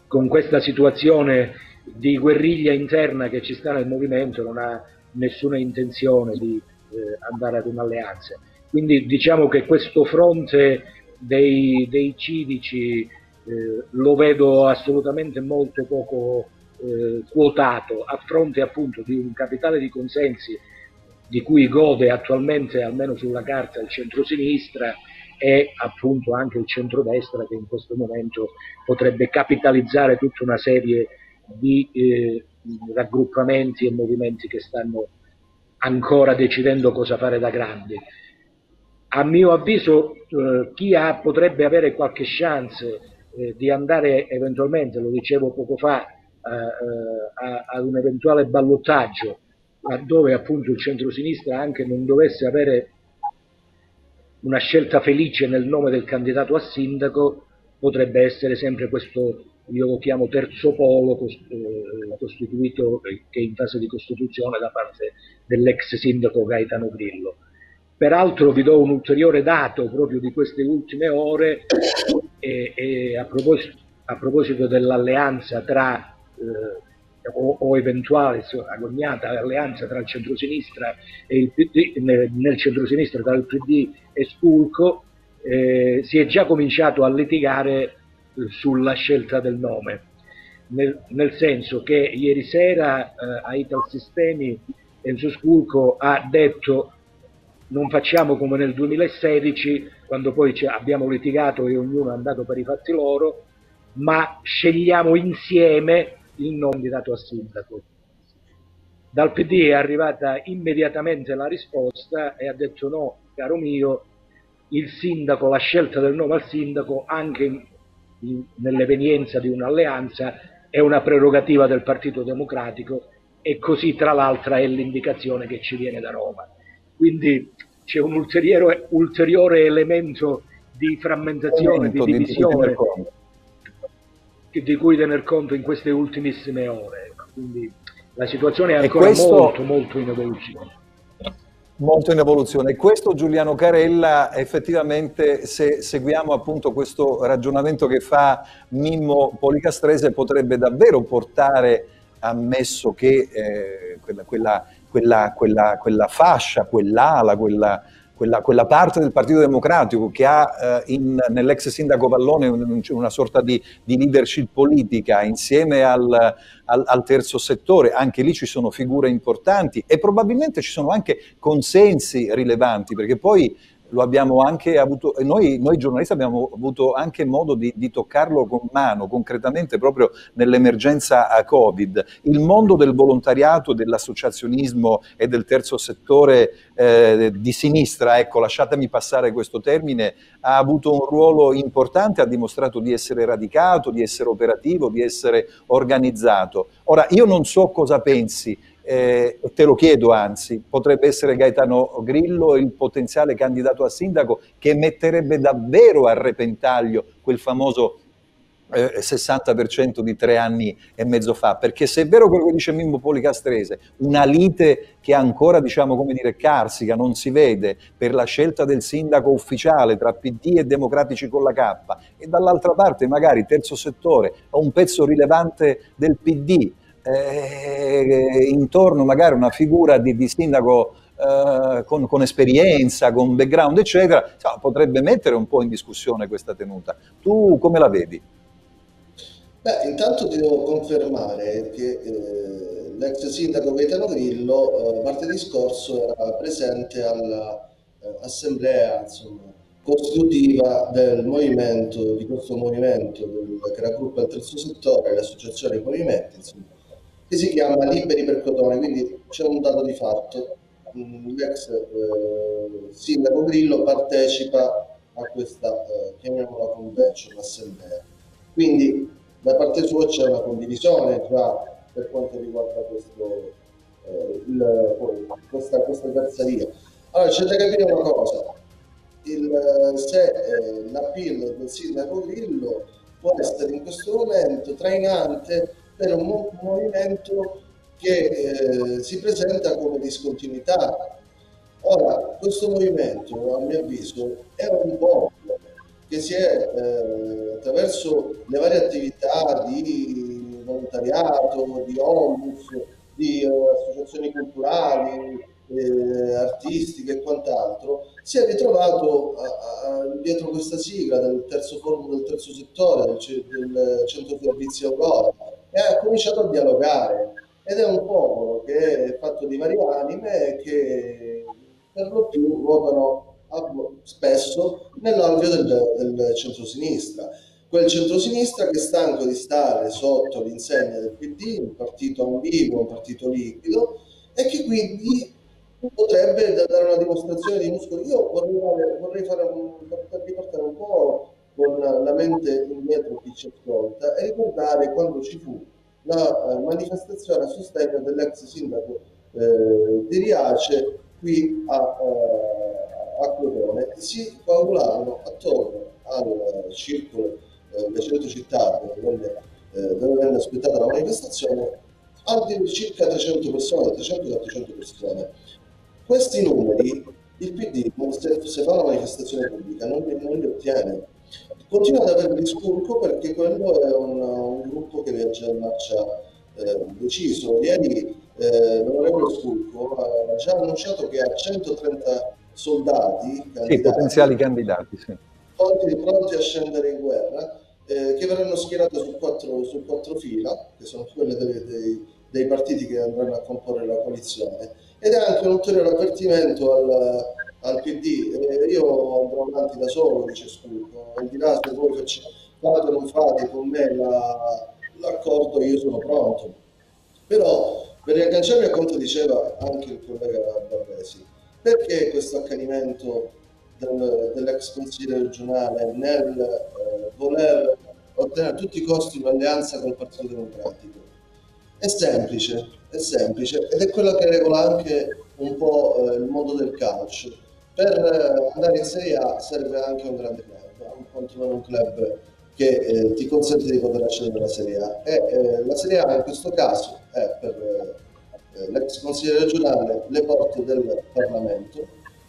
con questa situazione di guerriglia interna che ci sta nel movimento non ha nessuna intenzione di eh, andare ad un'alleanza. Quindi diciamo che questo fronte dei, dei civici eh, lo vedo assolutamente molto poco eh, quotato, a fronte appunto di un capitale di consensi di cui gode attualmente, almeno sulla carta, il centrosinistra e appunto anche il centrodestra, che in questo momento potrebbe capitalizzare tutta una serie di eh, raggruppamenti e movimenti che stanno ancora decidendo cosa fare da grandi. A mio avviso eh, chi ha, potrebbe avere qualche chance eh, di andare eventualmente, lo dicevo poco fa, ad un eventuale ballottaggio laddove appunto il centrosinistra anche non dovesse avere una scelta felice nel nome del candidato a sindaco, potrebbe essere sempre questo, io lo chiamo terzo polo, costituito, che è in fase di costituzione da parte dell'ex sindaco Gaetano Grillo. Peraltro vi do un ulteriore dato proprio di queste ultime ore, e, e a proposito, a proposito dell'alleanza tra... Eh, O, o eventuale agognata alleanza tra il centrosinistra e il P D, nel, nel centrosinistra tra il P D e Sculco, eh, si è già cominciato a litigare eh, sulla scelta del nome, nel, nel senso che ieri sera eh, a Italsistemi Enzo Sculco ha detto: non facciamo come nel duemilasedici, quando poi abbiamo litigato e ognuno è andato per i fatti loro, ma scegliamo insieme il nome dato a sindaco. Dal P D è arrivata immediatamente la risposta e ha detto: no, caro mio, il sindaco, la scelta del nome al sindaco, anche nell'evenienza di un'alleanza, è una prerogativa del Partito Democratico, e così tra l'altra è l'indicazione che ci viene da Roma. Quindi c'è un ulteriore, ulteriore elemento di frammentazione, elemento, di divisione, di di cui tener conto in queste ultimissime ore. Quindi la situazione è ancora questo, molto molto in evoluzione. Molto in evoluzione. E questo, Giuliano Carella, effettivamente, se seguiamo appunto questo ragionamento che fa Mimmo Policastrese, potrebbe davvero portare, ammesso che eh, quella, quella, quella, quella, quella fascia, quell'ala, quella... Quella, quella parte del Partito Democratico che ha eh, nell'ex sindaco Vallone un, una sorta di, di leadership politica insieme al, al, al terzo settore, anche lì ci sono figure importanti e probabilmente ci sono anche consensi rilevanti, perché poi lo abbiamo anche avuto, noi, noi giornalisti abbiamo avuto anche modo di, di toccarlo con mano, concretamente proprio nell'emergenza Covid. Il mondo del volontariato, dell'associazionismo e del terzo settore eh, di sinistra, ecco, lasciatemi passare questo termine, ha avuto un ruolo importante, ha dimostrato di essere radicato, di essere operativo, di essere organizzato. Ora, io non so cosa pensi, Eh, te lo chiedo anzi, potrebbe essere Gaetano Grillo il potenziale candidato a sindaco che metterebbe davvero a repentaglio quel famoso eh, sessanta per cento di tre anni e mezzo fa, perché se è vero quello che dice Mimmo Policastrese, una lite che ancora, diciamo, come dire, carsica, non si vede, per la scelta del sindaco ufficiale tra P D e Democratici con la K, e dall'altra parte magari terzo settore o un pezzo rilevante del P D, Eh, intorno magari una figura di, di sindaco eh, con, con esperienza, con background eccetera, so, potrebbe mettere un po' in discussione questa tenuta. Tu come la vedi? Beh, intanto ti devo confermare che eh, l'ex sindaco Gaetano Grillo eh, martedì scorso era presente all'assemblea eh, costitutiva del movimento, di questo movimento del, che raggruppa il terzo settore, le associazioni e i movimenti, insomma, che si chiama Liberi per Crotone, quindi c'è un dato di fatto l'ex eh, sindaco Grillo partecipa a questa, eh, chiamiamola convention, assemblea. Quindi da parte sua c'è una condivisione tra, per quanto riguarda questo, eh, il, poi, questa, questa terzaria. Allora c'è da capire una cosa, il, se eh, l'appeal del sindaco Grillo può essere in questo momento trainante per un mo movimento che eh, si presenta come discontinuità. Ora, questo movimento, a mio avviso, è un popolo che si è, eh, attraverso le varie attività di volontariato, di onlus, di eh, associazioni culturali, eh, artistiche e quant'altro, si è ritrovato a, a, dietro questa sigla del terzo forum del terzo settore, del, del centro servizi Aurora, e ha cominciato a dialogare. Ed è un popolo che è fatto di varie anime che per lo più ruotano spesso nell'alveo del, del centrosinistra. Quel centrosinistra che è stanco di stare sotto l'insegna del P D, un partito ambiguo, un partito liquido, e che quindi potrebbe dare una dimostrazione di muscoli. Io vorrei, vorrei fare un, riportare un po' con la mente indietro chi ci ascolta e ricordare quando ci fu la manifestazione a sostegno dell'ex sindaco eh, di Riace qui a, a Crotone. Si coagularono attorno al circolo eh, vecchietto città dove, eh, dove venne aspettata la manifestazione altri circa trecento persone, trecento ottocento persone. Questi numeri il P D, se, se fa la manifestazione pubblica, non, non li ottiene. Continua ad avere il Sculco perché quello è un, un gruppo che viaggia in marcia eh, deciso. Ieri eh, l'onorevole Sculco ha già annunciato che ha centotrenta soldati, sì, candidati, potenziali candidati, sì, pronti, pronti a scendere in guerra, eh, che verranno schierati su quattro, su quattro fila, che sono quelle dei, dei, dei partiti che andranno a comporre la coalizione, ed è anche un ulteriore avvertimento al... al P D. Eh, io andrò avanti da solo, dice Sculco, al di là se voi fate o non fate con me l'accordo, la, io sono pronto. Però per riagganciarmi a quanto diceva anche il collega Barresi, perché questo accanimento del, dell'ex consigliere regionale nel eh, voler ottenere a tutti i costi un'alleanza col Partito Democratico? È semplice, è semplice, ed è quello che regola anche un po' eh, il mondo del calcio. Per andare in Serie A serve anche un grande club, un quantomeno un club che eh, ti consente di poter accedere alla Serie A. E eh, la Serie A in questo caso è per eh, l'ex consigliere regionale le porte del Parlamento,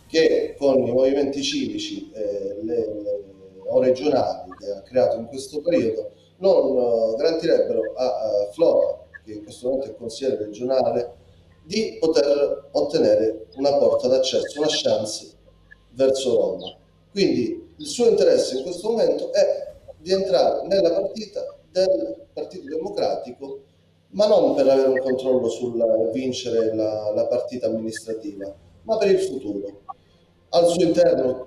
che con i movimenti civici eh, le, le, o regionali che ha creato in questo periodo non eh, garantirebbero a, a Flora, che in questo momento è consigliere regionale, di poter ottenere una porta d'accesso, una chance verso Roma. Quindi il suo interesse in questo momento è di entrare nella partita del Partito Democratico, ma non per avere un controllo sul vincere la, la partita amministrativa, ma per il futuro. Al suo interno,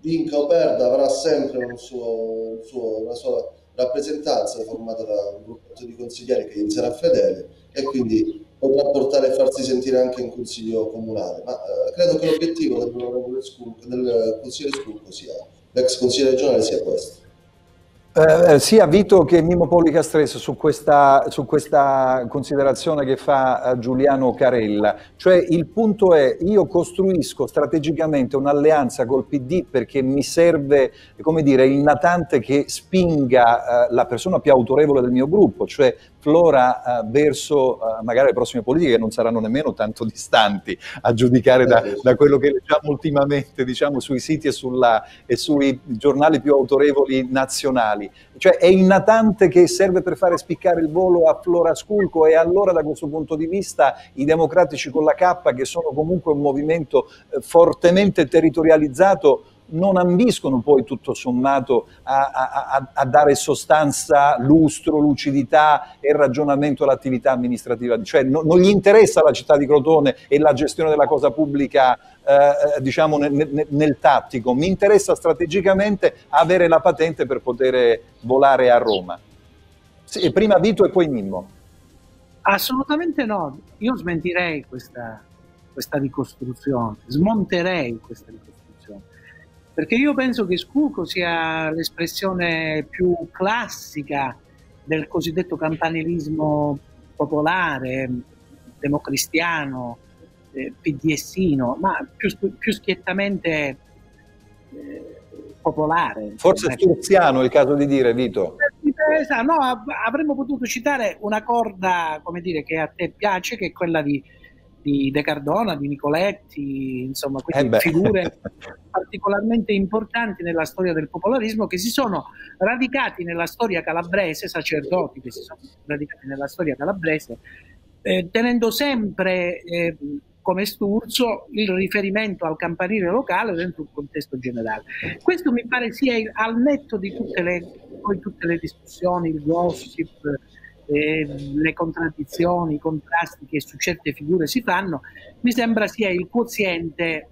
vinca o perda, avrà sempre un suo, un suo, una sua rappresentanza formata da un gruppetto di consiglieri che gli sarà fedele, e quindi potrà portare a farsi sentire anche in consiglio comunale, ma eh, credo che l'obiettivo del, del consigliere Sculco sia, l'ex consigliere regionale sia questo. Eh, sia Vito che Mimmo Policastrese su questa, su questa considerazione che fa Giuliano Carella, cioè il punto è: io costruisco strategicamente un'alleanza col P D perché mi serve, come dire, il natante che spinga eh, la persona più autorevole del mio gruppo, cioè Flora, eh, verso eh, magari le prossime politiche che non saranno nemmeno tanto distanti, a giudicare da, da quello che leggiamo ultimamente, diciamo, sui siti e, sulla, e sui giornali più autorevoli nazionali. Cioè è il natante che serve per fare spiccare il volo a Flora Sculco, e allora da questo punto di vista i Democratici con la K, che sono comunque un movimento fortemente territorializzato, non ambiscono poi tutto sommato a, a, a dare sostanza, lustro, lucidità e ragionamento all'attività amministrativa, cioè no, non gli interessa la città di Crotone e la gestione della cosa pubblica eh, diciamo nel, nel, nel tattico, mi interessa strategicamente avere la patente per poter volare a Roma. Sì, prima Vito e poi Mimmo. Assolutamente no, io smentirei questa, questa ricostruzione, smonterei questa ricostruzione, perché io penso che Sculco sia l'espressione più classica del cosiddetto campanilismo popolare, democristiano, eh, pdessino, ma più, più schiettamente eh, popolare. Forse sturziano è il caso di dire, Vito. No, avremmo potuto citare una corda, come dire, che a te piace, che è quella di, di De Cardona, di Nicoletti, insomma, quindi eh figure particolarmente importanti nella storia del popolarismo, che si sono radicati nella storia calabrese, sacerdoti che si sono radicati nella storia calabrese, eh, tenendo sempre eh, come sturzo il riferimento al campanile locale dentro un contesto generale. Questo mi pare sia il, al netto di tutte le, poi tutte le discussioni, il gossip, eh, le contraddizioni, i contrasti che su certe figure si fanno, mi sembra sia il quoziente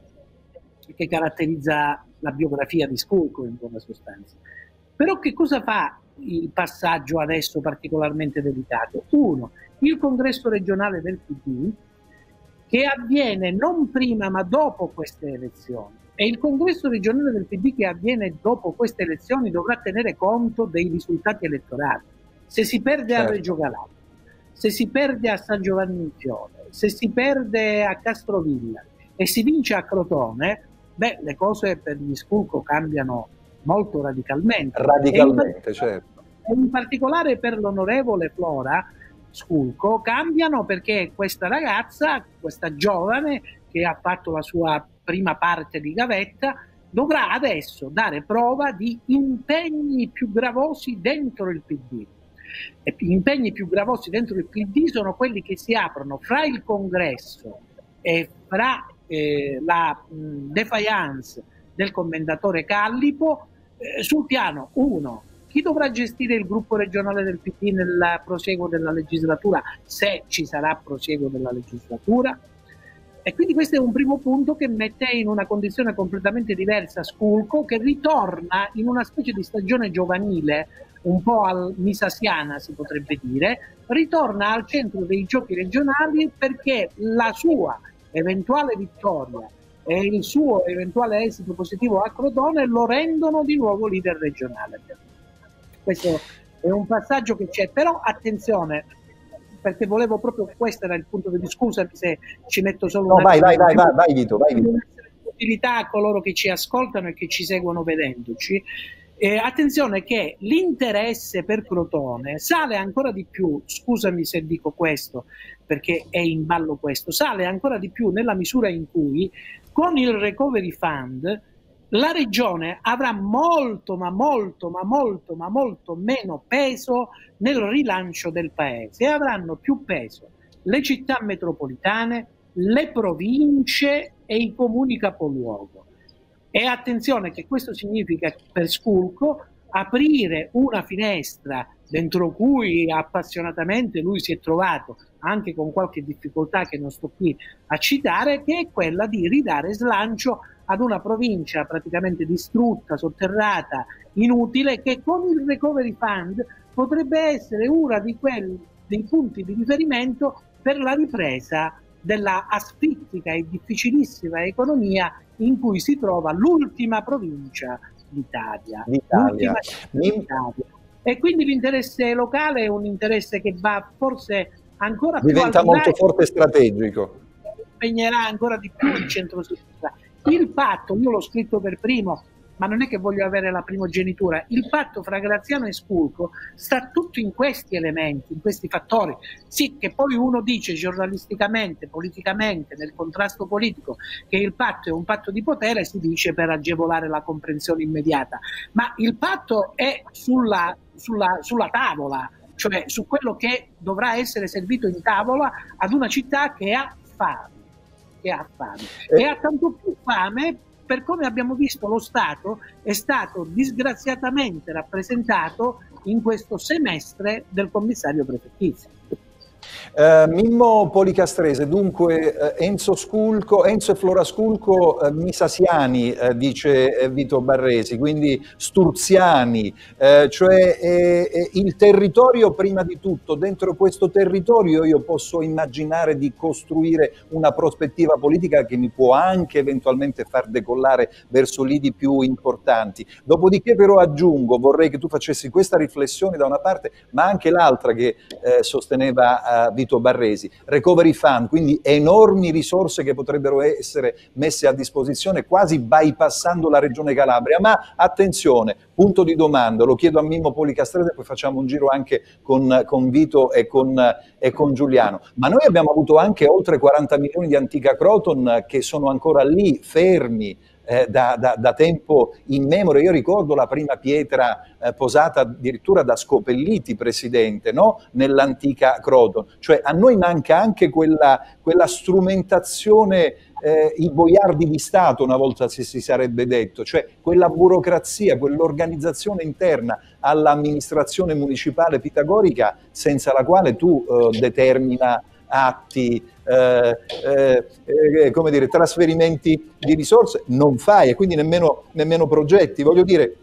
che caratterizza la biografia di Sculco in buona sostanza. Però che cosa fa il passaggio adesso particolarmente delicato? Uno, il congresso regionale del P D, che avviene non prima ma dopo queste elezioni, e il congresso regionale del P D che avviene dopo queste elezioni dovrà tenere conto dei risultati elettorali. Se si perde certo. a Reggio Calabria, se si perde a San Giovanni in Fiore, se si perde a Castrovillari e si vince a Crotone, beh, le cose per gli Sculco cambiano molto radicalmente. Radicalmente, e certo. E in particolare per l'onorevole Flora Sculco cambiano, perché questa ragazza, questa giovane che ha fatto la sua prima parte di gavetta, dovrà adesso dare prova di impegni più gravosi dentro il P D. E impegni più gravosi dentro il P D sono quelli che si aprono fra il congresso e fra eh, la mh, defiance del commendatore Callipo eh, sul piano uno. Chi dovrà gestire il gruppo regionale del P D nel prosieguo della legislatura, se ci sarà prosieguo della legislatura? E quindi questo è un primo punto che mette in una condizione completamente diversa Sculco, che ritorna in una specie di stagione giovanile, un po' al misasiana si potrebbe dire, ritorna al centro dei giochi regionali, perché la sua eventuale vittoria e il suo eventuale esito positivo a Crotone lo rendono di nuovo leader regionale. Questo è un passaggio che c'è, però attenzione, perché volevo proprio, questo era il punto di discussione, se ci metto solo no, una vai, vai, vai, vai, vai, Vito, vai, Vito. Utilità a coloro che ci ascoltano e che ci seguono vedendoci. Eh, attenzione che l'interesse per Crotone sale ancora di più, scusami se dico questo perché è in ballo questo, sale ancora di più nella misura in cui con il Recovery Fund la regione avrà molto, ma molto, ma molto, ma molto meno peso nel rilancio del paese, e avranno più peso le città metropolitane, le province e i comuni capoluogo. E attenzione che questo significa per Sculco aprire una finestra dentro cui appassionatamente lui si è trovato, anche con qualche difficoltà che non sto qui a citare, che è quella di ridare slancio ad una provincia praticamente distrutta, sotterrata, inutile, che con il Recovery Fund potrebbe essere uno di quelli, dei punti di riferimento per la ripresa della asfittica e difficilissima economia in cui si trova l'ultima provincia d'Italia. L'ultima d'Italia. E quindi l'interesse locale è un interesse che va forse ancora più diventa al molto forte e strategico. Impegnerà ancora di più il centro-sinistra. Il patto, io l'ho scritto per primo, ma non è che voglio avere la primogenitura, il patto fra Graziano e Sculco sta tutto in questi elementi, in questi fattori. Sì, che poi uno dice giornalisticamente, politicamente, nel contrasto politico, che il patto è un patto di potere, si dice per agevolare la comprensione immediata, ma il patto è sulla, sulla, sulla tavola, cioè su quello che dovrà essere servito in tavola ad una città che ha fame. Che ha fame eh. e ha tanto più fame per come abbiamo visto lo Stato è stato disgraziatamente rappresentato in questo semestre del commissario prefettizio. Uh, Mimmo Policastrese, dunque uh, Enzo Sculco, Enzo e Flora Sculco uh, misasiani, uh, dice uh, Vito Barresi, quindi sturziani, uh, cioè eh, eh, il territorio prima di tutto, dentro questo territorio io posso immaginare di costruire una prospettiva politica che mi può anche eventualmente far decollare verso lidi più importanti. Dopodiché però aggiungo, vorrei che tu facessi questa riflessione da una parte, ma anche l'altra che eh, sosteneva uh, Vito Barresi, recovery fund, quindi enormi risorse che potrebbero essere messe a disposizione quasi bypassando la regione Calabria, ma attenzione, punto di domanda, lo chiedo a Mimmo Policastrese, poi facciamo un giro anche con, con Vito e con, e con Giuliano, ma noi abbiamo avuto anche oltre quaranta milioni di antica Croton che sono ancora lì, fermi, Eh, da, da, da tempo immemore. Io ricordo la prima pietra eh, posata addirittura da Scopelliti, presidente, no? Nell'antica Croton, cioè a noi manca anche quella, quella strumentazione, eh, i boiardi di Stato una volta si, si sarebbe detto, cioè quella burocrazia, quell'organizzazione interna all'amministrazione municipale pitagorica senza la quale tu eh, determina atti, eh, eh, eh, come dire, trasferimenti di risorse, non fai e quindi nemmeno, nemmeno progetti, voglio dire,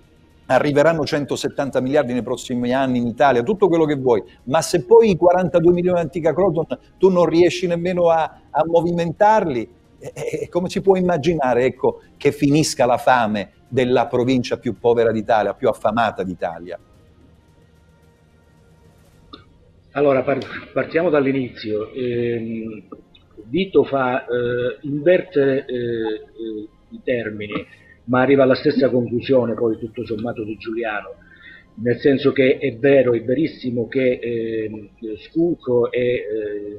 arriveranno centosettanta miliardi nei prossimi anni in Italia, tutto quello che vuoi, ma se poi i quarantadue milioni di antica Croton tu non riesci nemmeno a, a movimentarli, eh, eh, come si può immaginare, ecco, che finisca la fame della provincia più povera d'Italia, più affamata d'Italia? Allora, partiamo dall'inizio. Eh, Vito fa eh, invertere eh, i termini, ma arriva alla stessa conclusione poi tutto sommato di Giuliano, nel senso che è vero, è verissimo che eh, Sculco è eh,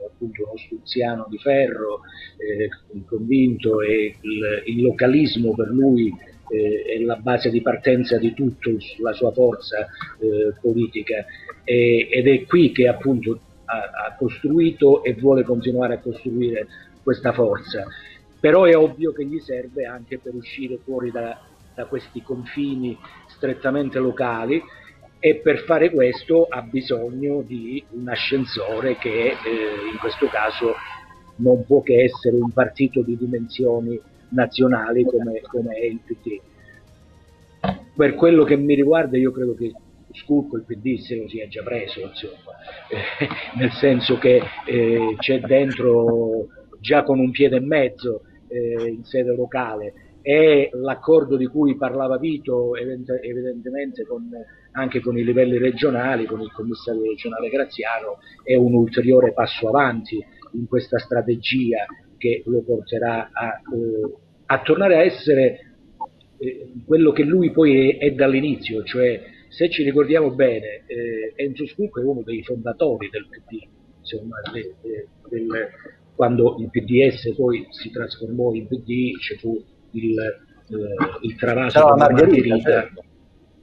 appunto uno sturziano di ferro, eh, convinto, e il, il localismo per lui eh, è la base di partenza di tutto, la sua forza eh, politica. Ed è qui che appunto ha costruito e vuole continuare a costruire questa forza, però è ovvio che gli serve anche per uscire fuori da, da questi confini strettamente locali, e per fare questo ha bisogno di un ascensore che eh, in questo caso non può che essere un partito di dimensioni nazionali come, come è il P D. Per quello che mi riguarda io credo che Sculco il P D se lo si è già preso, insomma, eh, nel senso che eh, c'è dentro già con un piede e mezzo eh, in sede locale, e l'accordo di cui parlava Vito evidentemente con, anche con i livelli regionali, con il commissario regionale Graziano, è un ulteriore passo avanti in questa strategia che lo porterà a, eh, a tornare a essere eh, quello che lui poi è, è dall'inizio, cioè. Se ci ricordiamo bene, eh, Enzo Sculco è uno dei fondatori del P D, insomma, del, del, quando il P D S poi si trasformò in P D, c'è fu il, eh, il travaso con la Margherita, certo.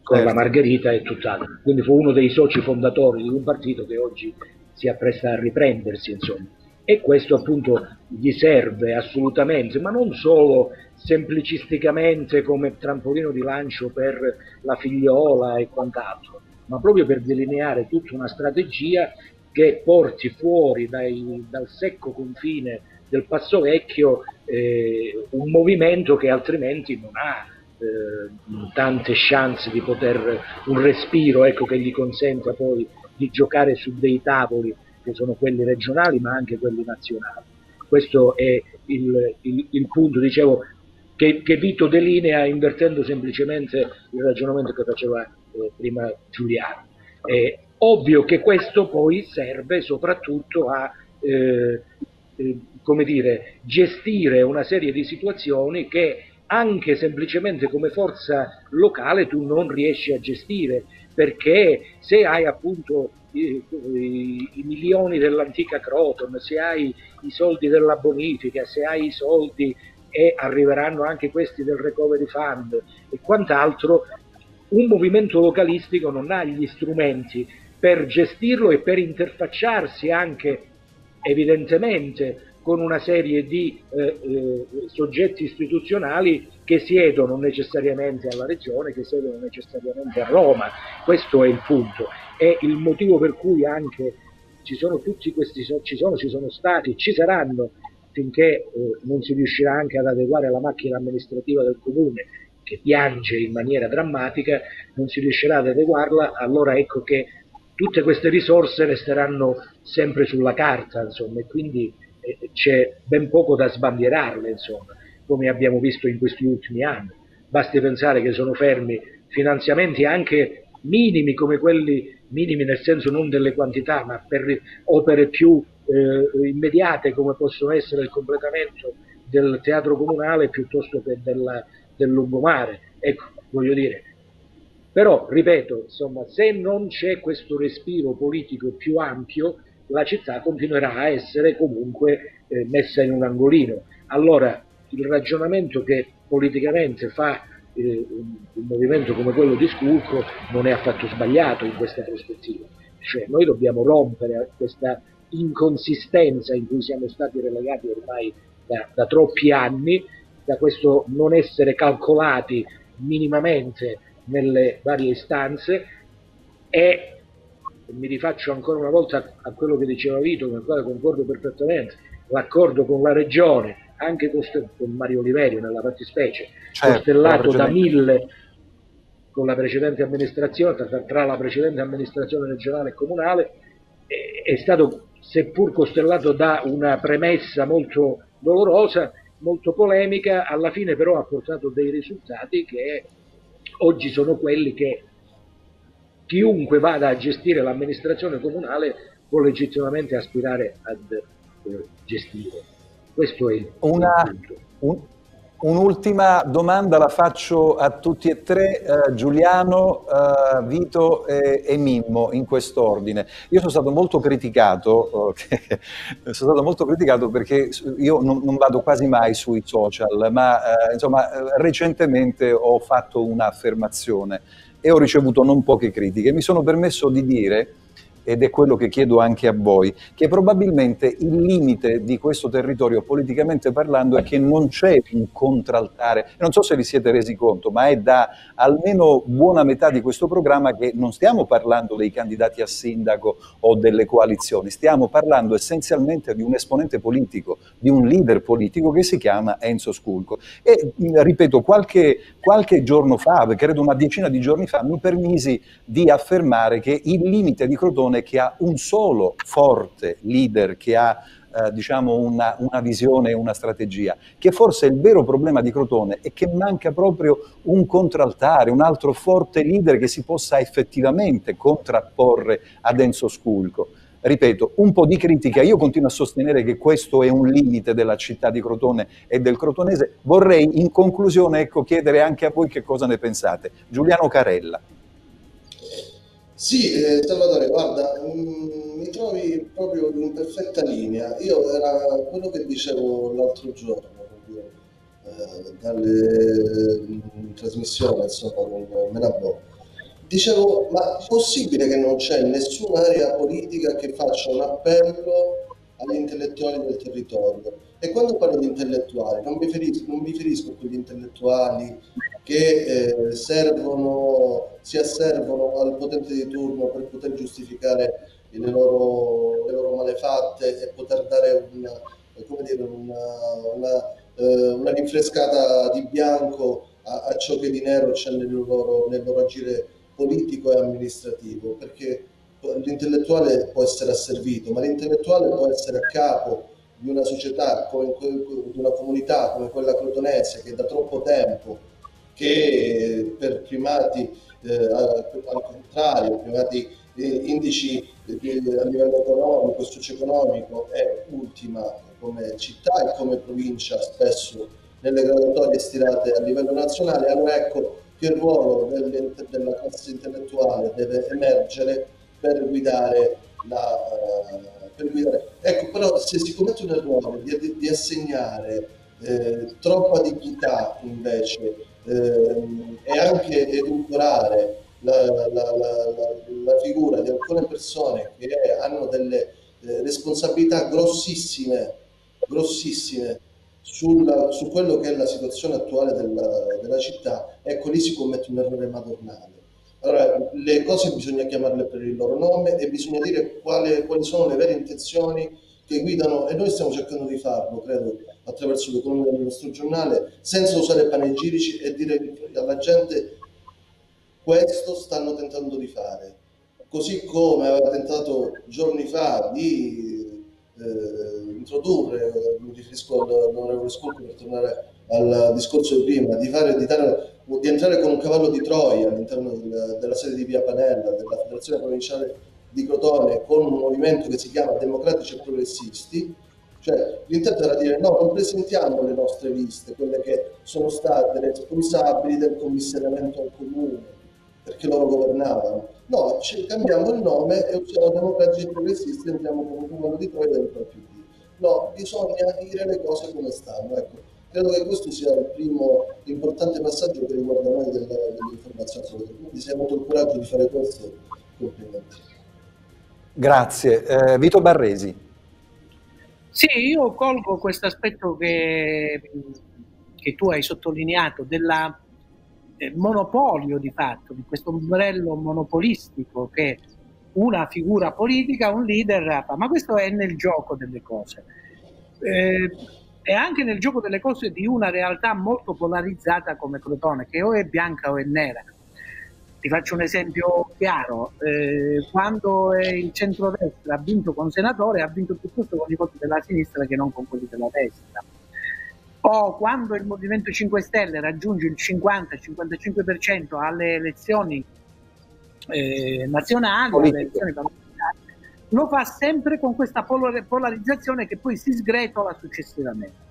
con certo. la Margherita e tutt'altro. Quindi fu uno dei soci fondatori di un partito che oggi si appresta a riprendersi, insomma. E questo appunto gli serve assolutamente, ma non solo semplicisticamente come trampolino di lancio per la figliola e quant'altro, ma proprio per delineare tutta una strategia che porti fuori dai, dal secco confine del Passo Vecchio eh, un movimento che altrimenti non ha eh, tante chance di poter, un respiro, ecco, che gli consenta poi di giocare su dei tavoli che sono quelli regionali ma anche quelli nazionali. Questo è il, il, il punto, dicevo, che, che Vito delinea invertendo semplicemente il ragionamento che faceva eh, prima Giuliano. È ovvio che questo poi serve soprattutto a eh, eh, come dire, gestire una serie di situazioni che anche semplicemente come forza locale tu non riesci a gestire, perché se hai appunto I, i, i milioni dell'antica Croton, se hai i soldi della bonifica, se hai i soldi, e arriveranno anche questi del recovery fund e quant'altro, un movimento localistico non ha gli strumenti per gestirlo e per interfacciarsi anche evidentemente con una serie di eh, eh, soggetti istituzionali che siedono necessariamente alla regione, che siedono necessariamente a Roma. Questo è il punto, è il motivo per cui anche ci sono tutti questi, ci sono, ci sono stati, ci saranno finché eh, non si riuscirà anche ad adeguare la macchina amministrativa del comune, che piange in maniera drammatica, non si riuscirà ad adeguarla, allora ecco che tutte queste risorse resteranno sempre sulla carta, insomma, e quindi eh, c'è ben poco da sbandierarle, insomma, come abbiamo visto in questi ultimi anni. Basti pensare che sono fermi finanziamenti anche minimi, come quelli minimi nel senso non delle quantità, ma per opere più eh, immediate, come possono essere il completamento del teatro comunale piuttosto che della, del lungomare. Ecco, voglio dire, però ripeto, insomma, se non c'è questo respiro politico più ampio, la città continuerà a essere comunque eh, messa in un angolino. Allora il ragionamento che politicamente fa eh, un movimento come quello di Sculco non è affatto sbagliato in questa prospettiva, cioè noi dobbiamo rompere questa inconsistenza in cui siamo stati relegati ormai da, da troppi anni, da questo non essere calcolati minimamente nelle varie istanze. E mi rifaccio ancora una volta a quello che diceva Vito, con il quale concordo perfettamente: l'accordo con la regione, anche con Mario Oliverio nella fattispecie, certo, costellato da mille con la precedente amministrazione, tra, tra la precedente amministrazione regionale e comunale, è, è stato, seppur costellato da una premessa molto dolorosa, molto polemica, alla fine però ha portato dei risultati che oggi sono quelli che chiunque vada a gestire l'amministrazione comunale può legittimamente aspirare ad eh, gestire. Questo è un'ultima un, domanda, la faccio a tutti e tre, eh, Giuliano, eh, Vito e, e Mimmo, in quest'ordine. Io sono stato molto criticato, okay, sono stato molto criticato perché io non, non vado quasi mai sui social, ma eh, insomma recentemente ho fatto un'affermazione e ho ricevuto non poche critiche. Mi sono permesso di dire, ed è quello che chiedo anche a voi, che probabilmente il limite di questo territorio politicamente parlando è che non c'è un contraltare. Non so se vi siete resi conto, ma è da almeno buona metà di questo programma che non stiamo parlando dei candidati a sindaco o delle coalizioni, stiamo parlando essenzialmente di un esponente politico, di un leader politico che si chiama Enzo Sculco. E ripeto, qualche, qualche giorno fa, credo una decina di giorni fa, mi permisi di affermare che il limite di Crotone, che ha un solo forte leader, che ha eh, diciamo una, una visione e una strategia, che forse il vero problema di Crotone è che manca proprio un contraltare, un altro forte leader che si possa effettivamente contrapporre ad Enzo Sculco. Ripeto, un po' di critica, io continuo a sostenere che questo è un limite della città di Crotone e del crotonese. Vorrei in conclusione, ecco, chiedere anche a voi che cosa ne pensate. Giuliano Carella. Sì, eh, Salvatore, guarda, mh, mi trovi proprio in perfetta linea. Io era quello che dicevo l'altro giorno, proprio, eh, dalle mh, trasmissioni, insomma, con Menabò. Dicevo, ma è possibile che non c'è nessun'area politica che faccia un appello agli intellettuali del territorio? E quando parlo di intellettuali, non mi riferisco, non mi riferisco a quegli intellettuali che eh, servono, si asservono al potente di turno per poter giustificare le loro, le loro malefatte e poter dare una, come dire, una, una, eh, una rinfrescata di bianco a, a ciò che di nero c'è nel loro, nel loro agire politico e amministrativo, perché l'intellettuale può essere asservito, ma l'intellettuale può essere a capo di una società, come, di una comunità come quella crotonese, che da troppo tempo, che per primati eh, al contrario, primati eh, indici eh, a livello economico, socio-economico, è ultima come città e come provincia, spesso nelle graduatorie stilate a livello nazionale. Allora ecco che il ruolo delle, della classe intellettuale deve emergere per guidare la... Per guidare. Ecco, però se si commette un errore di, di, di assegnare eh, troppa dignità invece, Ehm, e anche edulcorare la, la, la, la, la figura di alcune persone che hanno delle eh, responsabilità grossissime, grossissime sulla, su quello che è la situazione attuale della, della città, ecco lì si commette un errore madornale. Allora, le cose bisogna chiamarle per il loro nome e bisogna dire quali, quali sono le vere intenzioni che guidano, e noi stiamo cercando di farlo, credo, attraverso l'economia del nostro giornale, senza usare panegirici e dire alla gente questo stanno tentando di fare. Così come aveva tentato giorni fa di eh, introdurre, mi riferisco all'onorevole Sculco per tornare al discorso di prima, di, fare, di, dare, di entrare con un cavallo di Troia all'interno del, della sede di Via Panella, della Federazione Provinciale di Crotone, con un movimento che si chiama Democratici e Progressisti, cioè l'intento era dire no, non presentiamo le nostre liste, quelle che sono state responsabili del commissariamento al comune, perché loro governavano. No, cambiamo il nome e usiamo Democratici e Progressisti e entriamo con un numero di Troia del proprio D. No, bisogna dire le cose come stanno, ecco. Credo che questo sia il primo importante passaggio che riguarda noi dell'informazione, quindi se hai avuto il coraggio di fare questo, complimenti. Grazie. Eh, Vito Barresi. Sì, io colgo questo aspetto che, che tu hai sottolineato del eh, monopolio di fatto, di questo ombrello monopolistico che una figura politica, un leader fa, ma questo è nel gioco delle cose. Eh, è anche nel gioco delle cose di una realtà molto polarizzata come Crotone, che o è bianca o è nera. Ti faccio un esempio chiaro, eh, quando il centrodestra ha vinto con senatore ha vinto piuttosto con i voti della sinistra che non con quelli della destra, o quando il Movimento cinque Stelle raggiunge il cinquanta cinquantacinque per cento alle elezioni eh, nazionali, alle elezioni parlamentari, lo fa sempre con questa polarizzazione che poi si sgretola successivamente.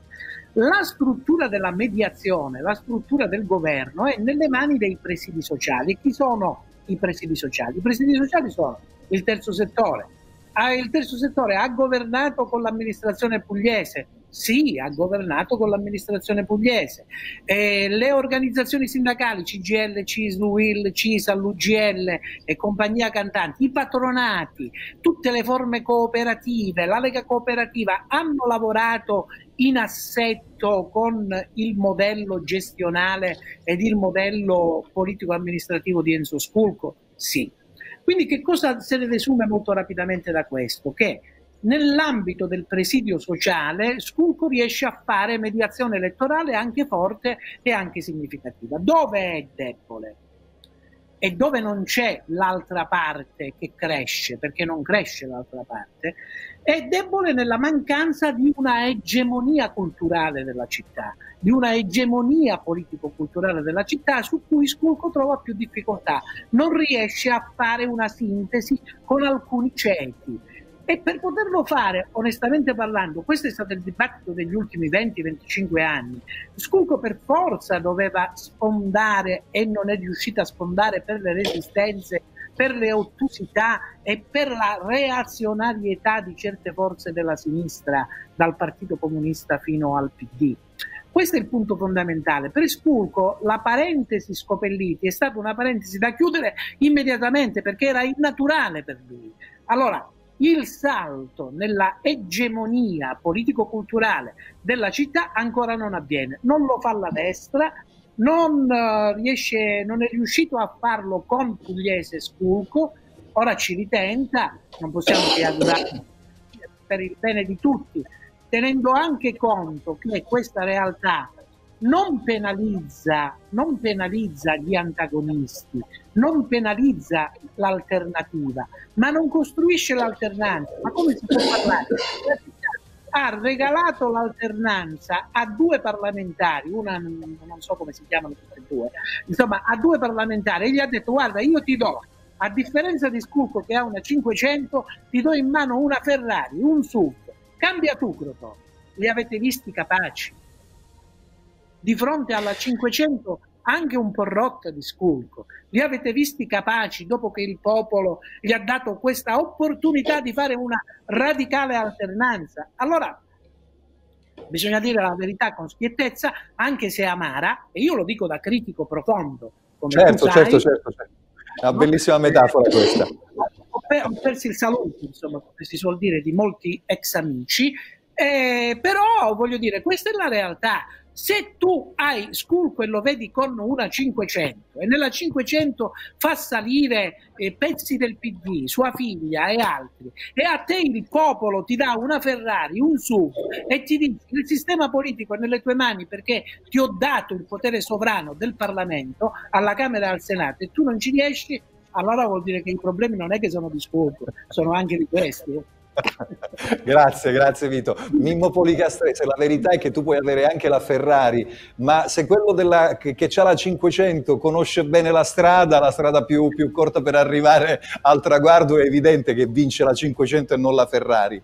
La struttura della mediazione, la struttura del governo è nelle mani dei presidi sociali. Chi sono i presidi sociali? I presidi sociali sono il terzo settore. Ah, il terzo settore ha governato con l'amministrazione pugliese? Sì, ha governato con l'amministrazione pugliese. Eh, le organizzazioni sindacali, C G I L, C I S L, U I L, C I S A L, U G I L e compagnia cantanti, i patronati, tutte le forme cooperative, la Lega cooperativa hanno lavorato in assetto con il modello gestionale ed il modello politico-amministrativo di Enzo Sculco? Sì. Quindi che cosa se ne desume molto rapidamente da questo? Che nell'ambito del presidio sociale Sculco riesce a fare mediazione elettorale anche forte e anche significativa. Dove è debole? E dove non c'è l'altra parte che cresce, perché non cresce l'altra parte, è debole nella mancanza di una egemonia culturale della città, di una egemonia politico-culturale della città su cui Sculco trova più difficoltà. Non riesce a fare una sintesi con alcuni ceti. E per poterlo fare, onestamente parlando, questo è stato il dibattito degli ultimi venti venticinque anni, Sculco per forza doveva sfondare e non è riuscito a sfondare per le resistenze, per le ottusità e per la reazionarietà di certe forze della sinistra, dal Partito Comunista fino al P D. Questo è il punto fondamentale. Per Sculco la parentesi Scopelliti è stata una parentesi da chiudere immediatamente perché era innaturale per lui. Allora, il salto nella egemonia politico-culturale della città ancora non avviene, non lo fa la destra, non, riesce, non è riuscito a farlo con Pugliese e Sculco, ora ci ritenta, non possiamo che augurarci per il bene di tutti, tenendo anche conto che questa realtà non penalizza, non penalizza gli antagonisti, non penalizza l'alternativa, ma non costruisce l'alternanza. Ma come si può parlare? La città ha regalato l'alternanza a due parlamentari, una non so come si chiamano tutte e due, insomma a due parlamentari, e gli ha detto guarda io ti do, a differenza di Sculco che ha una cinquecento, ti do in mano una Ferrari, un S U V, cambia tu Crotone. Li avete visti capaci? Di fronte alla cinquecento anche un po' rotta di Sculco, li avete visti capaci dopo che il popolo gli ha dato questa opportunità di fare una radicale alternanza? Allora bisogna dire la verità con schiettezza, anche se amara, e io lo dico da critico profondo. Come certo, certo, certo, certo, una bellissima metafora questa. Ho perso il saluto, insomma, come si suol dire, di molti ex amici, eh, però voglio dire, questa è la realtà. Se tu hai Sculco e lo vedi con una cinquecento e nella cinquecento fa salire eh, pezzi del P D, sua figlia e altri, e a te il popolo ti dà una Ferrari, un S U V e ti dice il sistema politico è nelle tue mani perché ti ho dato il potere sovrano del Parlamento alla Camera e al Senato e tu non ci riesci, allora vuol dire che i problemi non è che sono di Sculco, sono anche di questi. Grazie, grazie Vito. Mimmo Policastrese, la verità è che tu puoi avere anche la Ferrari, ma se quello della, che, che ha la cinquecento conosce bene la strada, la strada più, più corta per arrivare al traguardo, è evidente che vince la cinquecento e non la Ferrari.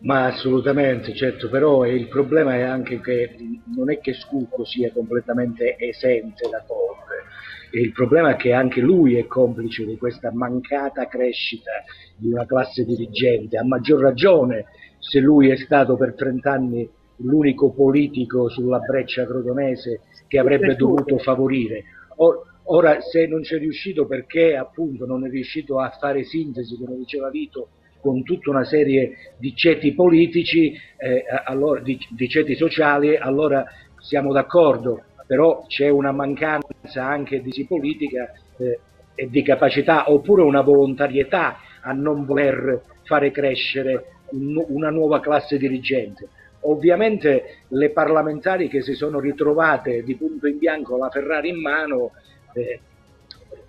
Ma assolutamente, certo, però il problema è anche che non è che Sculco sia completamente esente da colpe. Il problema è che anche lui è complice di questa mancata crescita di una classe dirigente, a maggior ragione se lui è stato per trent'anni l'unico politico sulla breccia crotonese che avrebbe dovuto favorire. Ora, se non c'è riuscito perché appunto non è riuscito a fare sintesi, come diceva Vito, con tutta una serie di ceti politici, eh, allora, di, di ceti sociali, allora siamo d'accordo. Però c'è una mancanza anche di politica eh, e di capacità, oppure una volontarietà a non voler fare crescere un, una nuova classe dirigente. Ovviamente le parlamentari che si sono ritrovate di punto in bianco la Ferrari in mano eh,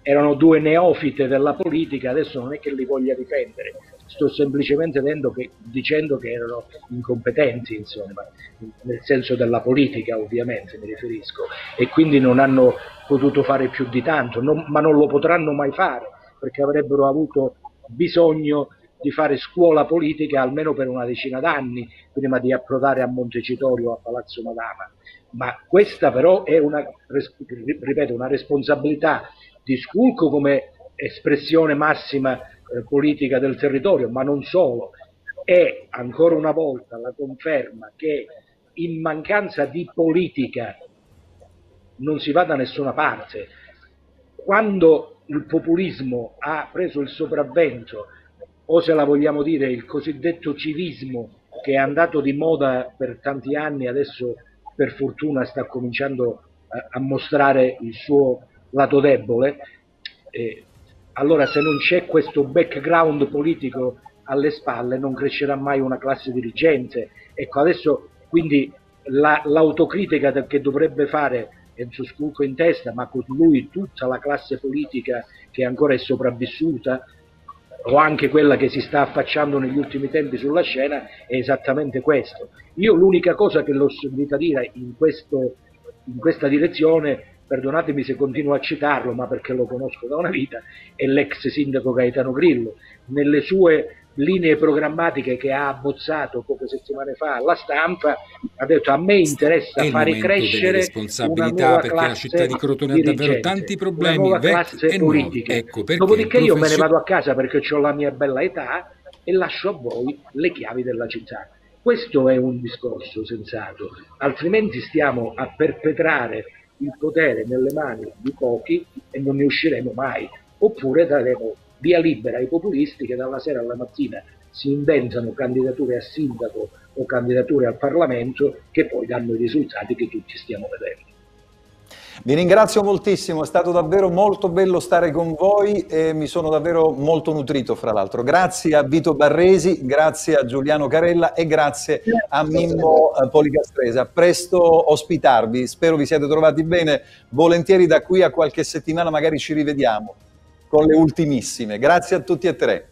erano due neofite della politica, adesso non è che li voglia difendere, sto semplicemente che, dicendo che erano incompetenti, insomma, nel senso della politica ovviamente mi riferisco, e quindi non hanno potuto fare più di tanto, non, ma non lo potranno mai fare, perché avrebbero avuto bisogno di fare scuola politica almeno per una decina d'anni prima di approdare a Montecitorio o a Palazzo Madama. Ma questa però è una, ripeto, una responsabilità di Sculco come espressione massima eh, politica del territorio, ma non solo. È ancora una volta la conferma che in mancanza di politica non si va da nessuna parte. Quando il populismo ha preso il sopravvento, o se la vogliamo dire il cosiddetto civismo, che è andato di moda per tanti anni, adesso per fortuna sta cominciando a, a mostrare il suo lato debole, eh, allora se non c'è questo background politico alle spalle non crescerà mai una classe dirigente. Ecco, adesso quindi l'autocritica la, che dovrebbe fare Enzo Sculco in testa, ma con lui tutta la classe politica che ancora è sopravvissuta, o anche quella che si sta affacciando negli ultimi tempi sulla scena, è esattamente questo. Io l'unica cosa che l'ho sentita dire in, questo, in questa direzione, perdonatemi se continuo a citarlo, ma perché lo conosco da una vita, è l'ex sindaco Gaetano Grillo. Nelle sue linee programmatiche che ha abbozzato poche settimane fa alla stampa, ha detto a me interessa è fare crescere una nuova perché classe la città di Crotone ha davvero tanti problemi, una nuova classe e politica. Ecco, dopodiché io professor... me ne vado a casa perché ho la mia bella età e lascio a voi le chiavi della città. Questo è un discorso sensato, altrimenti stiamo a perpetrare il potere nelle mani di pochi e non ne usciremo mai, oppure daremo via libera ai populisti che dalla sera alla mattina si inventano candidature a sindaco o candidature al Parlamento che poi danno i risultati che tutti stiamo vedendo. Vi ringrazio moltissimo, è stato davvero molto bello stare con voi e mi sono davvero molto nutrito, fra l'altro. Grazie a Vito Barresi, grazie a Giuliano Carella e grazie a Mimmo Policastrese. A presto ospitarvi, spero vi siate trovati bene, volentieri da qui a qualche settimana magari ci rivediamo con le ultimissime. Grazie a tutti e tre.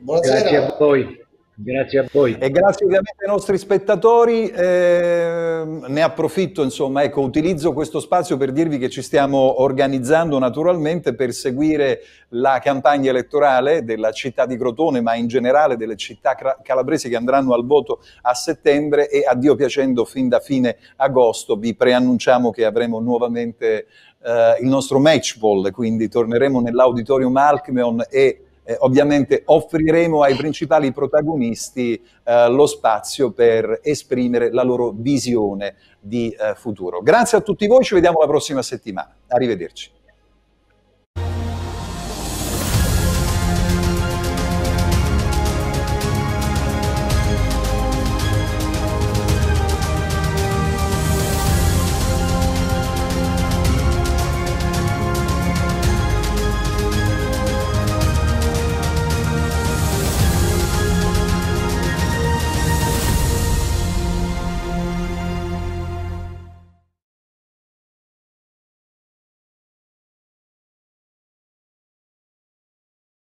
Buonasera. Grazie a voi. Grazie a voi. E grazie ovviamente ai nostri spettatori, eh, ne approfitto, insomma, ecco, utilizzo questo spazio per dirvi che ci stiamo organizzando naturalmente per seguire la campagna elettorale della città di Crotone, ma in generale delle città calabresi che andranno al voto a settembre, e a Dio piacendo fin da fine agosto vi preannunciamo che avremo nuovamente eh, il nostro match ball, quindi torneremo nell'auditorium Alcmeon e Eh, ovviamente offriremo ai principali protagonisti eh, lo spazio per esprimere la loro visione di eh, futuro. Grazie a tutti voi, ci vediamo la prossima settimana. Arrivederci.